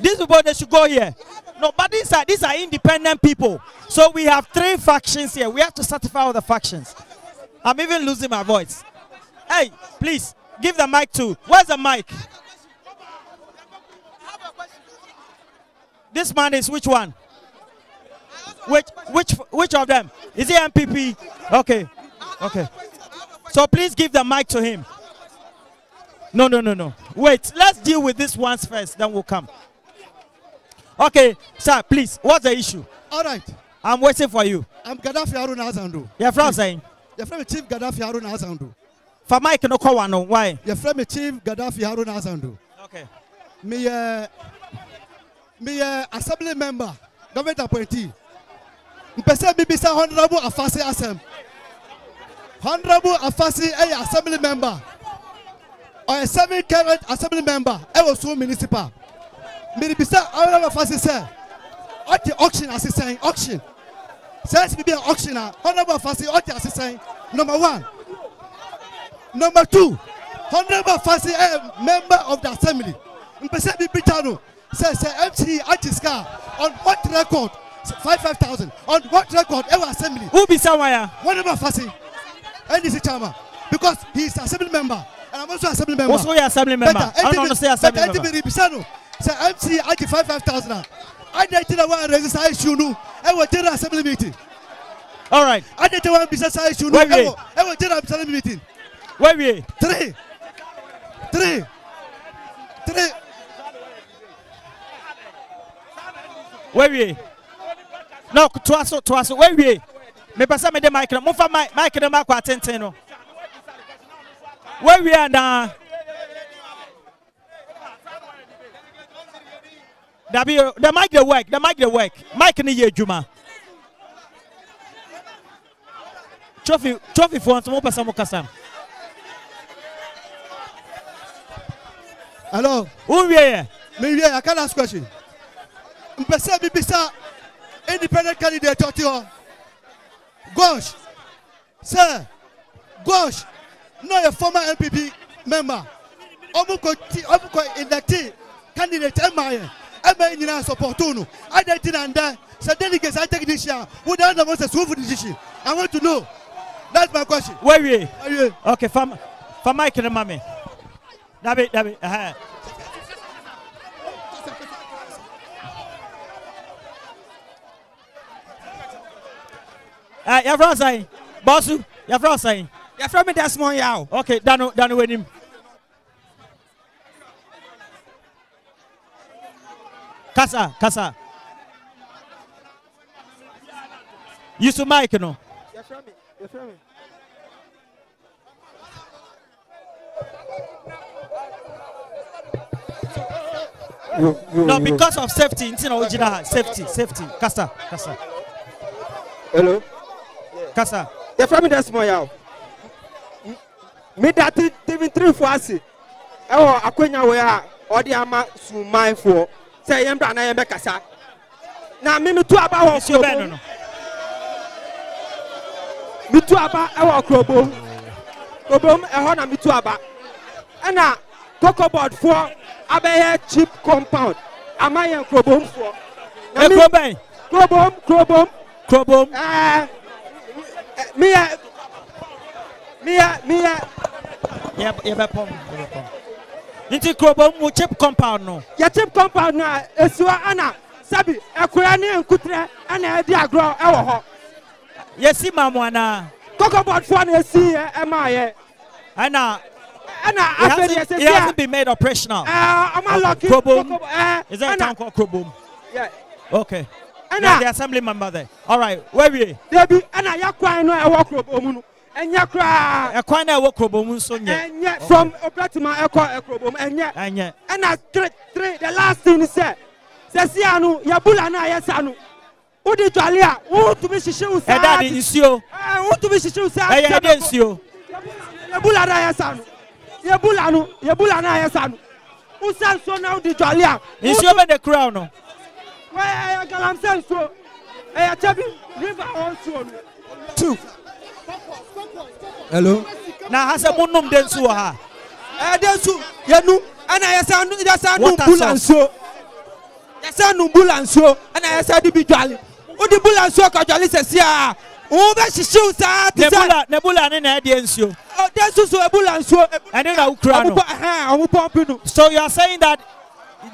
These people, they should go here. No, but these are, these are independent people. So we have three factions here. We have to certify all the factions. I'm even losing my voice. Hey, please, give the mic to... Where's the mic? This man is which one? Which, which, which of them? Is he M P P? Okay. Okay. So please give the mic to him. No, no, no, no. Wait, let's deal with this once first, then we'll come. Okay, sir, please, what's the issue? All right. I'm waiting for you. I'm Gaddafi Haruna Asandu. Your friend is saying? Your friend Chief Gaddafi Haruna Asandu. For Mike Nokowano, why? Your friend Chief Gaddafi Haruna Asandu. Okay. Me, uh, me, uh, assembly member, government appointee. Mpesa Bibisa Honorable Afasi Asem. Honorable Afasi, a assembly member. Or a seven current assembly member, I was so municipal. Minibisa, I will first say, at the auction assistant, auction. Says we be an auctioneer, honorable Fassi, at the assistant, number one. Number two, honorable Fassi, a member of the assembly. Mpesebi Pitano says, M C E at his car, on what record? five five thousand. On what record? Our assembly. Who be somewhere? Honorable Fassi, N D C chairman, because he is assembly member. And I'm also assembly member. Also, you're assembly member. Better, I don't say assembly member. Say M C I give five five thousand. I did the one register issue. I will tell assembly meeting. All right. I did the one business issue. I will tell assembly meeting. Where we? Three, three, three. Where we? No, twaso twaso. Where we? Me pass me the mic. Mufa mic mic the mic attention no. Where we are now? The mic the work. The mic the work. Mic in the year Juma. Trophy, trophy for some more person Mukasam. Hello. Who we are? Me here. I can ask question. Mpesa Bibisa, independent candidate Totio. Gosh, sir. Gosh. Not a former M P P member. Omuko in the T candidate M I A. M I A in our support. I didn't understand. So delegates and technicians who don't know what's a Suhum decision. I want to know. That's my question. Where we? Okay, from from Mike and Mammy. David, David. Ah, your friend saying, Bossu, your friend saying. You're from this morning, yeah. Okay, Danu, Danu, with him. Kasa, Kasa. You should mic, you know. You're from me. You're from me. No, because of safety, it's not original. Safety, safety. Kasa, Kasa. Hello. Kasa. You're from this morning, yeah. Me that T V three for us. Oh, I couldn't wear all the ama so my for say I'm done. I am a cassa. Now, me too about your banner. Me too about our crobom. Crobom, a honor me too about. And I talk about four Abbey cheap compound. Am I a crobom for? Crobom, crobom, crobom. Ah, me. Mia, Mia, yeah, yeah, but pump, yeah, pump. Into Crobom, cheap compound no. Your cheap compound no. Esua Anna, Sabi, Akurani and Kutre, and a diagro, our yes, see, Mamma. Talk about one, you see, am I? Anna, Anna, I said, yes, be made operational. Am I lucky? Crobom, is that uncle Crobom? Yeah, okay. Anna, the assembly member there. All right, where we? There be Anna Yakwa, I walk Crobom. And ya cry a corner walk and yet from Operatima Echo, and yet, and yet, and I straight three. The last thing he said, Sassiano, Yabula, and I, Yasano, Udi Jalia, who to wish you, and that is you, and who to wish you, I against you, Yabula, Yasano, Yabulano, Yabula, and I, Yasano, who sounds so now the Jalia, is you over the crown? Where I am sent so, I am Chebi River also two. Hello. Now has a monum densu ha. Eh densu yanu And I said, Bulanso. I said, Bulanso. And I said, Bidali. What the Bulanso Kajali says, yeah. Oh, but she shoots at Nebula, Nebula, and Adiencio. Oh, that's also a Bulanso. And then I'll cry. So you are saying that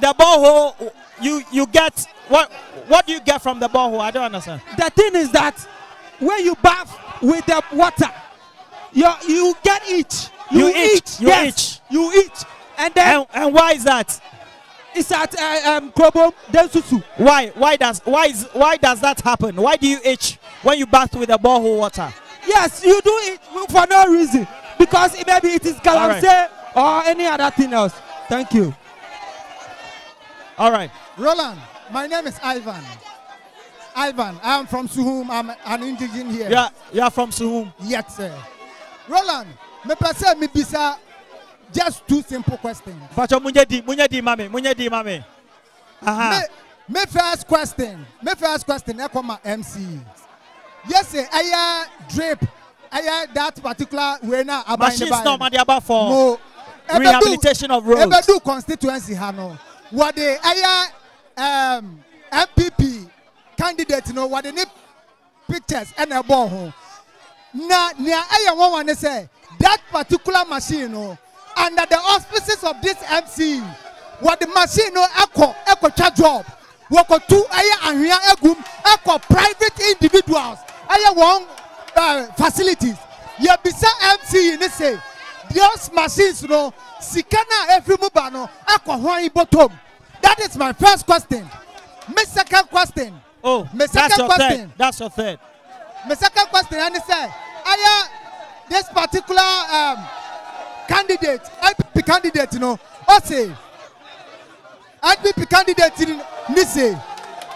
the borehole, you, you get what, what do you get from the borehole? I don't understand. The thing is that when you bath with the water, you, you get it. You, you eat, eat. You yes. eat. You eat. And then. And, and why is that? It's at uh, um Krobom Densusu. Why? Why does why is why does that happen? Why do you itch when you bath with the borehole water? Yes, you do it for no reason because maybe it is Galamsey right. or any other thing else. Thank you. All right, Roland. My name is Ivan. Ivan, I am from Suhum. I'm an indigenous here. Yeah, you are from Suhum. Yes, sir. Roland, me pese me bisa. Just two simple questions. Uh-huh. My first question, my first question, I call my M C E. Yes, I drip. I that particular way now about no. rehabilitation of roads. Ever do constituency, Hano. What the I um M P P candidate, you know, what they need pictures and a borehole. Now, I want to say that particular machine, no. Under the auspices of this M C, what the machine no echo echo charge job, what two aya and here echo echo private individuals aya one facilities. You beside M C in say those machines no sikana every mubano echo one bottom. That is my first question. My second question. Oh, my second that's your question. Third. That's your third. My second question. And he say aya this particular um. candidate, M P P candidate, you know, or say, M P P candidate in Nise,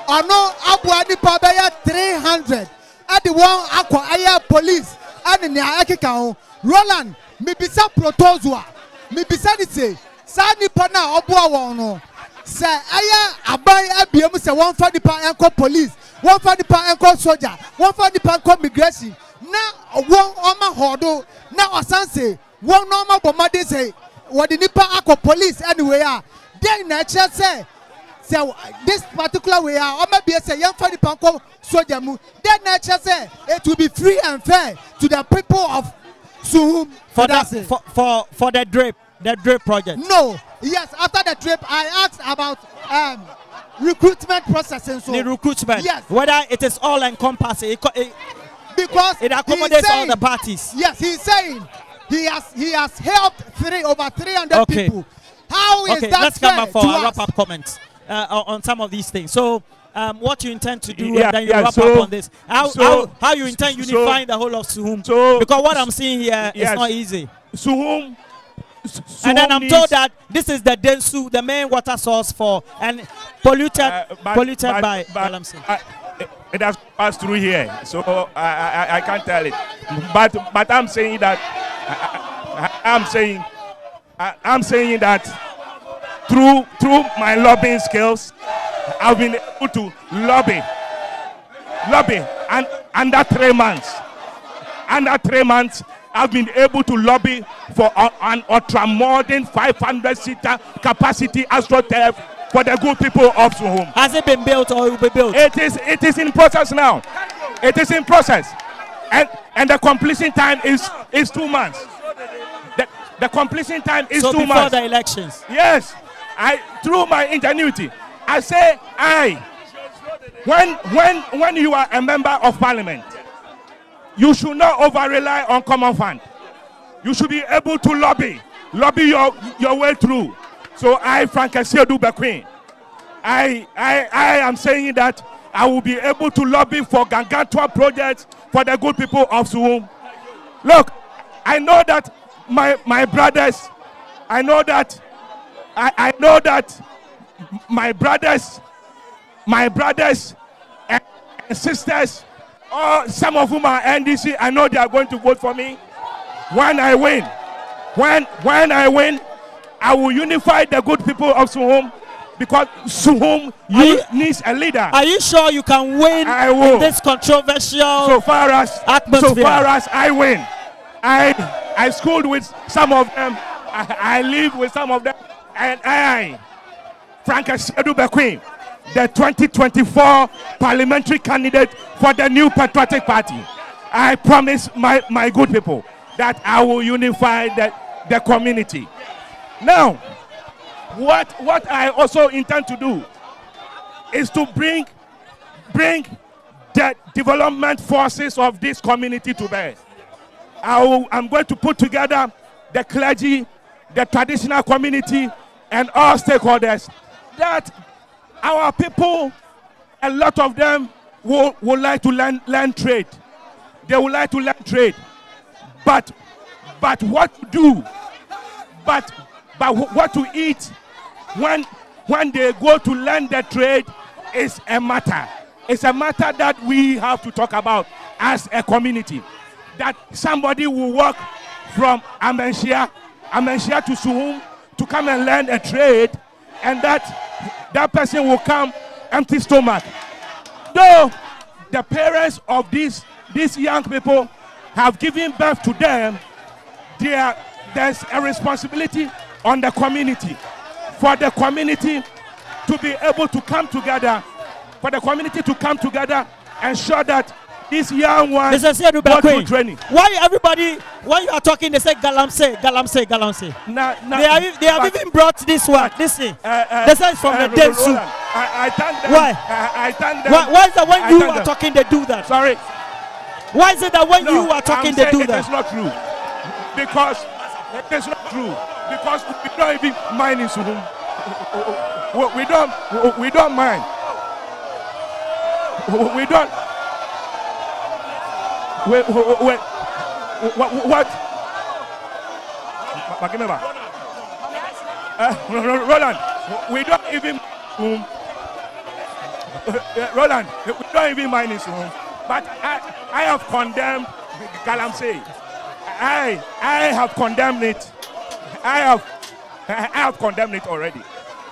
or no, Abuani Babaya three hundred, and the one Aqua Aya police, and in the Akikao, Roland, maybe some Protozua, maybe Sanity, Sani Pana, Obuawano, Sir Aya Abai Abiamusa, one for the Panko police, one for the Panko soldier, one for the Panko migration, now one Oma Hodo, now Asanse. One normal bombarder say, what the Nipa Ako police anyway are. Then nature say, so this particular way are, or maybe say young for the Panko soldier move. Then nature say, it will be free and fair to the people of Suhum for that the, for, for for the drip, the drip project. No, yes, after the drip, I asked about um recruitment process and so the recruitment. Yes, whether it is all encompassing, it, it, because it accommodates saying, all the parties. Yes, he's saying. He has he has helped three over three hundred okay. people. How is okay, that let's come back for a wrap-up comment uh, on some of these things. So, um, what you intend to do, yeah, and then you yeah, wrap so, up on this. How, so, how how you intend unifying so, the whole of Suhum? So, because what I'm seeing here yes, is not easy. Suhum, Suhum and then I'm told that this is the Densu, the main water source for and polluted uh, but, polluted but, by Galamsey. It has passed through here, so uh, I, I I can't tell it. But but I'm saying that. I, I, I'm saying, I, I'm saying that through through my lobbying skills, I've been able to lobby, lobby, and under three months, under three months, I've been able to lobby for uh, an ultra-modern five hundred seater capacity AstroTurf for the good people of Suhum. Has it been built or will be built? It is. It is in process now. It is in process. And, and the completion time is is two months. The, the completion time is so two before months. Before the elections. Yes, I through my ingenuity, I say I. When when when you are a member of parliament, you should not over rely on common fund. You should be able to lobby, lobby your your way through. So I, Frank Asiedu Bekwin, I I I am saying that I will be able to lobby for Gangatua projects for the good people of Suhum. Look, I know that my my brothers, I know that I, I know that my brothers, my brothers and sisters, or some of whom are N D C, I know they are going to vote for me. When I win, when when I win, I will unify the good people of Suhum. Because Suhum needs a leader. Are you sure you can win I will. in this controversial so far as atmosphere? So far as I win, I I schooled with some of them. I, I live with some of them. and I, Frank Asiedu Bekwin, the twenty twenty-four parliamentary candidate for the New Patriotic Party. I promise my, my good people that I will unify the, the community. Now, what, what I also intend to do is to bring, bring the development forces of this community to bear. I will, I'm going to put together the clergy, the traditional community, and all stakeholders that our people, a lot of them will, will like to learn, learn trade. They would like to learn trade. But, but what to do, but, but what to eat when, when they go to learn the trade is a matter. It's a matter that we have to talk about as a community. That somebody will walk from Amenshia, Amenshia to Suhum to come and learn a trade, and that that person will come empty stomach. Though the parents of these, these young people have given birth to them, there, there's a responsibility on the community, for the community to be able to come together, for the community to come together and show that these young ones go to training. Why everybody, when you are talking, they say Galamsey, Galamsey, Galamsey. Now, now, they have, they have even brought this one, this thing. Uh, uh, this is from uh, the dead soup. I, I thank them. Why? I, I thank them. Why, why is that when I you are them. talking, they do that? Sorry. Why is it that when no, you are talking, I'm they do it that? It's not true. Because it's not true. Because we don't even mind in Suhum. We don't, we don't mind. We don't. We, we, we, what? Uh, Roland, we don't even Roland, we don't even mind in Suhum. But I, I have condemned Galamsey. I, I have condemned it. I have, I have condemned it already.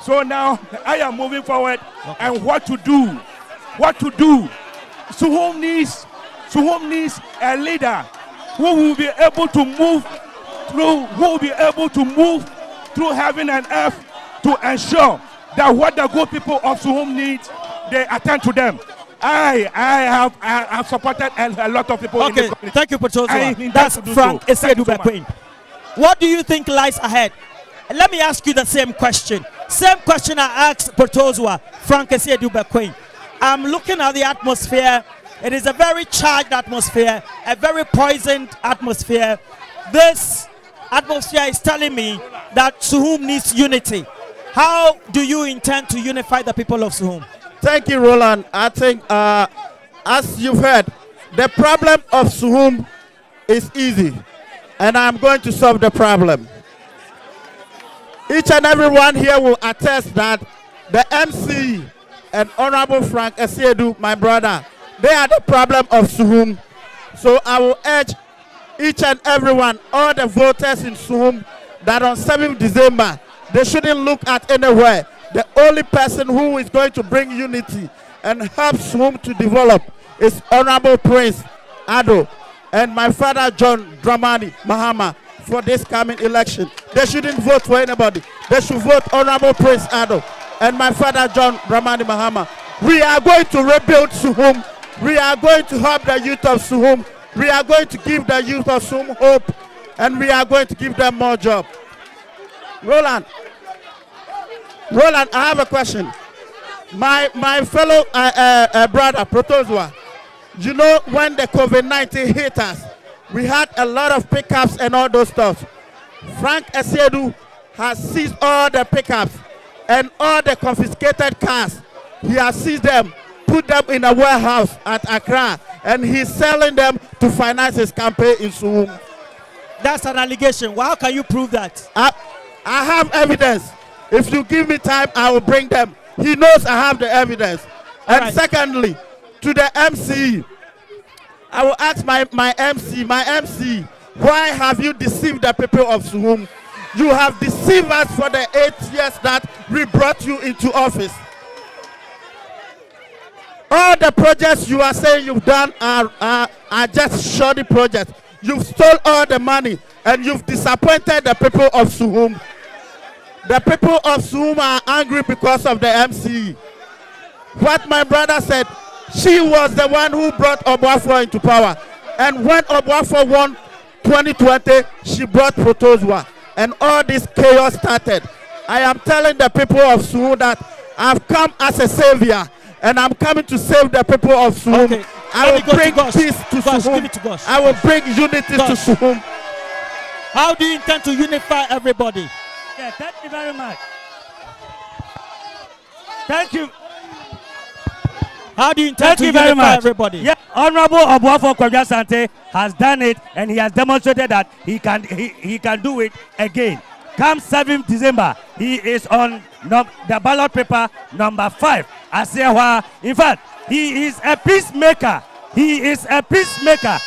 So now I am moving forward, okay. And what to do, what to do. Suhum needs, Suhum needs a leader who will be able to move through, who will be able to move through heaven and earth to ensure that what the good people of Suhum need, they attend to them. I, I have, I have supported a, a lot of people. Okay, in the thank you, Patroswa. That's Frank Asiedu Bekwin. What do you think lies ahead? And let me ask you the same question. Same question I asked Patroswa, Frank Asiedu Bekwin. I'm looking at the atmosphere. It is a very charged atmosphere, a very poisoned atmosphere. This atmosphere is telling me that Suhum needs unity. How do you intend to unify the people of Suhum? Thank you, Roland. I think, uh, as you've heard, the problem of Suhum is easy, and I'm going to solve the problem. Each and everyone here will attest that the M C E and Honorable Frank Asiedu, my brother, they are the problem of Suhum. So I will urge each and everyone, all the voters in Suhum, that on seventh December, they shouldn't look at anywhere. The only person who is going to bring unity and help Suhum to develop is Honorable Prince Ado and my father John Dramani Mahama for this coming election. They shouldn't vote for anybody. They should vote Honorable Prince Ado and my father John Dramani Mahama. We are going to rebuild Suhum. We are going to help the youth of Suhum. We are going to give the youth of Suhum hope, and we are going to give them more job. Roland. Roland, I have a question. My my fellow uh, uh, uh, brother, Protozwa, you know when the COVID nineteen hit us, we had a lot of pickups and all those stuff. Frank Asiedu has seized all the pickups and all the confiscated cars. He has seized them, put them in a warehouse at Accra, and he's selling them to finance his campaign in Suhum. That's an allegation. Well, how can you prove that? I, I have evidence. If you give me time, I will bring them. He knows I have the evidence. All and right. Secondly, to the M C E, I will ask my, my M C, my M C, why have you deceived the people of Suhum? You have deceived us for the eight years that we brought you into office. All the projects you are saying you've done are, are, are just shoddy projects. You've stole all the money and you've disappointed the people of Suhum. The people of Suhum are angry because of the M C E. What my brother said, she was the one who brought Obuafo into power. And when Obuafo won twenty twenty, she brought Protozwa. And all this chaos started. I am telling the people of Suhum that I've come as a savior. And I'm coming to save the people of Suhum. Okay. I will bring to peace to Suhum. I will bring unity to Suhum. How do you intend to unify everybody? Yeah, thank you very much. Thank you. How do you intend thank to you unify very much. everybody? Yeah, Honorable Obuafo Kwadjo Asante has done it, and he has demonstrated that he can he, he can do it again. Come seventh December, he is on no, the ballot paper number five. Asiewa. In fact, he is a peacemaker. He is a peacemaker.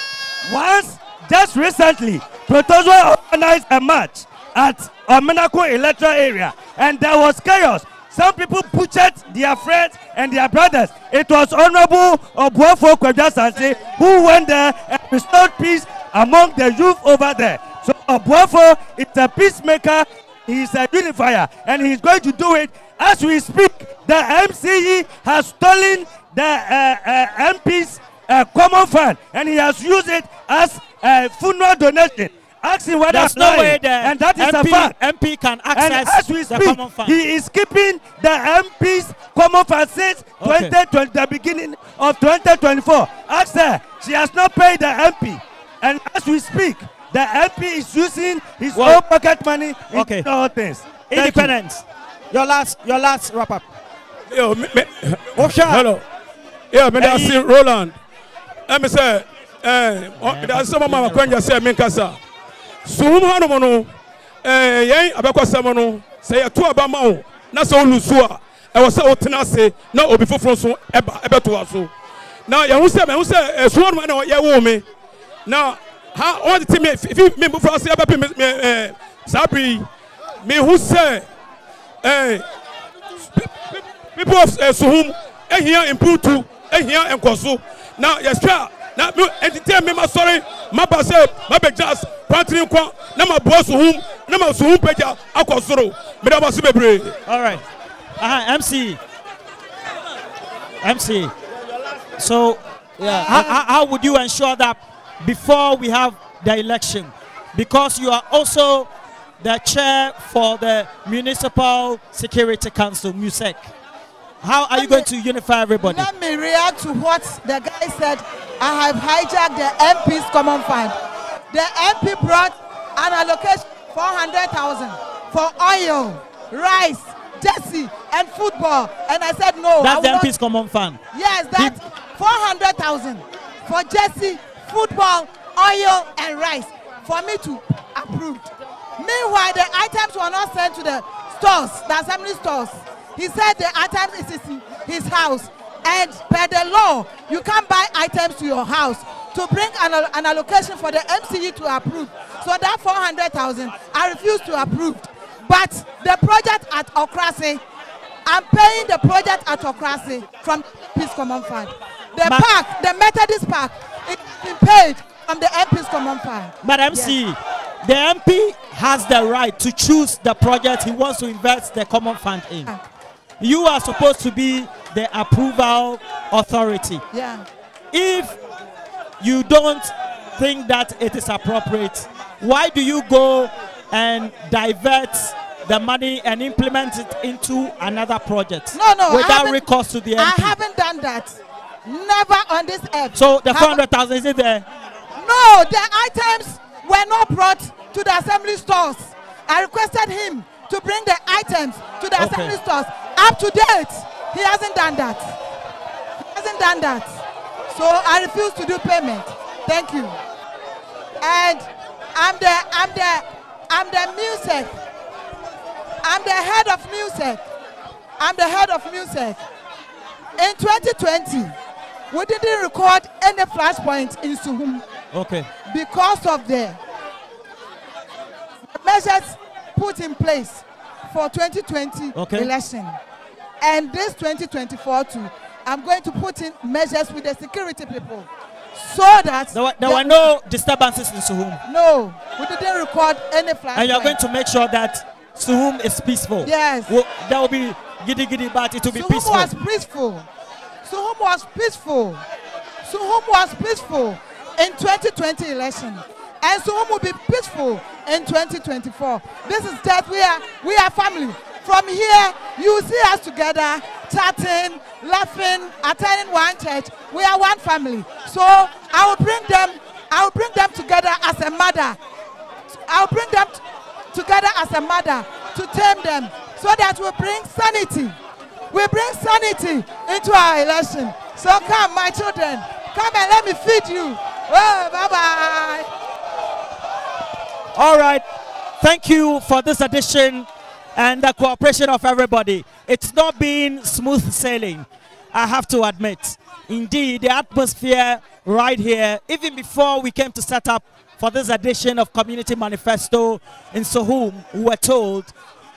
Once, just recently, Protozwa organized a march at Omenako electoral area, and there was chaos. Some people butchered their friends and their brothers. It was Honorable Obuafo Kwadjo Asante who went there and restored peace among the youth over there. So Obuafo is a peacemaker, he's a unifier, and he's going to do it. As we speak, the M C E has stolen the uh, uh, M P's uh, common fund, and he has used it as a funeral donation. Asking whether there's no way the and that is M P, a fact. M P can access and as we speak, the common fund. He is keeping the M P's common fund since okay. twenty twenty, the beginning of twenty twenty-four. Ask her, she has not paid the M P. And as we speak, the M P is using his well, own pocket money in okay. all things. Independence. You. Your last, your last wrap up. Yo, me, me, hello. Yeah, me that's hey. Roland. Let me say, there's some of my acquaintances say Minkasa. Suhum Hanomono, eh, Yen Abacasamono, say a two Abamao, Naso Lusua, I was so tenacity, no before Fronso, Ebatuaso. Now, Yahusa, Yahusa, Swan, or Yawome. Now, how all the team, if you remember for us, Sabri, me who say, eh, people of Suhum, and here in Putu, and here in Kosu. Now, yes, now, entertain me, my sorry, my bassett, my bejas, Patrick, Nama Boss, whom Nama Suhum Peja, Akosoro, Madame Sibebre. All right. Uh-huh, M C. M C. So, yeah. how, how, how would you ensure that before we have the election? Because you are also the chair for the Municipal Security Council, MUSEC. How are you going to unify everybody? Let me react to what the guy said. I have hijacked the M P's common fund. The M P brought an allocation of four hundred thousand for oil, rice, jersey, and football. And I said no. That's the M P's common fund. Yes, that's four hundred thousand for jersey, football, oil, and rice for me to approve. Meanwhile, the items were not sent to the stores, the assembly stores. He said the items is in his house. And per the law, you can't buy items to your house to bring an, an allocation for the M C E to approve. So that four hundred thousand, I refuse to approve. But the project at Accra, I'm paying the project at Accra from Peace Common Fund. The Ma park, the Methodist Park, it's been paid from the M P's Common Fund. But M C E, yes. The M P has the right to choose the project he wants to invest the Common Fund in. Uh. You are supposed to be the approval authority. Yeah. If you don't think that it is appropriate, why do you go and divert the money and implement it into another project? No, no. Without recourse to the M P? I haven't done that. Never on this earth. So the four hundred thousand, is it there? No, the items were not brought to the assembly stores. I requested him to bring the items to the okay. assembly stores. Up to date, he hasn't done that. He hasn't done that. So I refuse to do payment. Thank you. And I'm the I'm the I'm the MUSEC. I'm the head of MUSEC. I'm the head of MUSEC. In twenty twenty, we didn't record any flashpoints in Suhum. Okay. Because of the measures put in place for twenty twenty okay. election, and this twenty twenty-four too, I'm going to put in measures with the security people so that there were, there were no disturbances in Suhum. No, we didn't record any flash. And you're going to make sure that Suhum is peaceful. Yes. Well, that will be giddy giddy, but it will be Suhum peaceful. Suhum was peaceful. Suhum was peaceful. Suhum was peaceful in twenty twenty election. And Suhum will be peaceful in twenty twenty-four. This is that we are, we are family. From here, you see us together, chatting, laughing, attending one church. We are one family. So I will bring them, I will bring them together as a mother. I will bring them together as a mother to tame them, so that we bring sanity. We bring sanity into our election. So come, my children, come and let me feed you. Oh, bye-bye. All right. Thank you for this edition and the cooperation of everybody. It's not been smooth sailing, I have to admit. Indeed, the atmosphere right here, even before we came to set up for this edition of Community Manifesto in Suhum, we were told,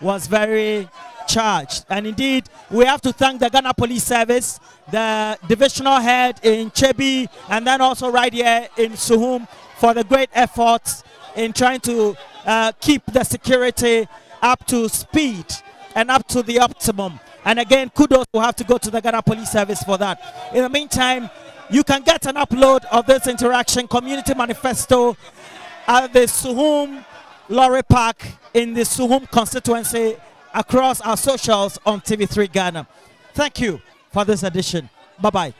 was very charged. And indeed, we have to thank the Ghana Police Service, the divisional head in Chebi, and then also right here in Suhum for the great efforts in trying to uh, keep the security up to speed and up to the optimum. And again, kudos will have to go to the Ghana Police Service for that. In the meantime, you can get an upload of this interaction community manifesto at the Suhum Lorry Park in the Suhum constituency across our socials on T V three Ghana. Thank you for this edition. Bye-bye.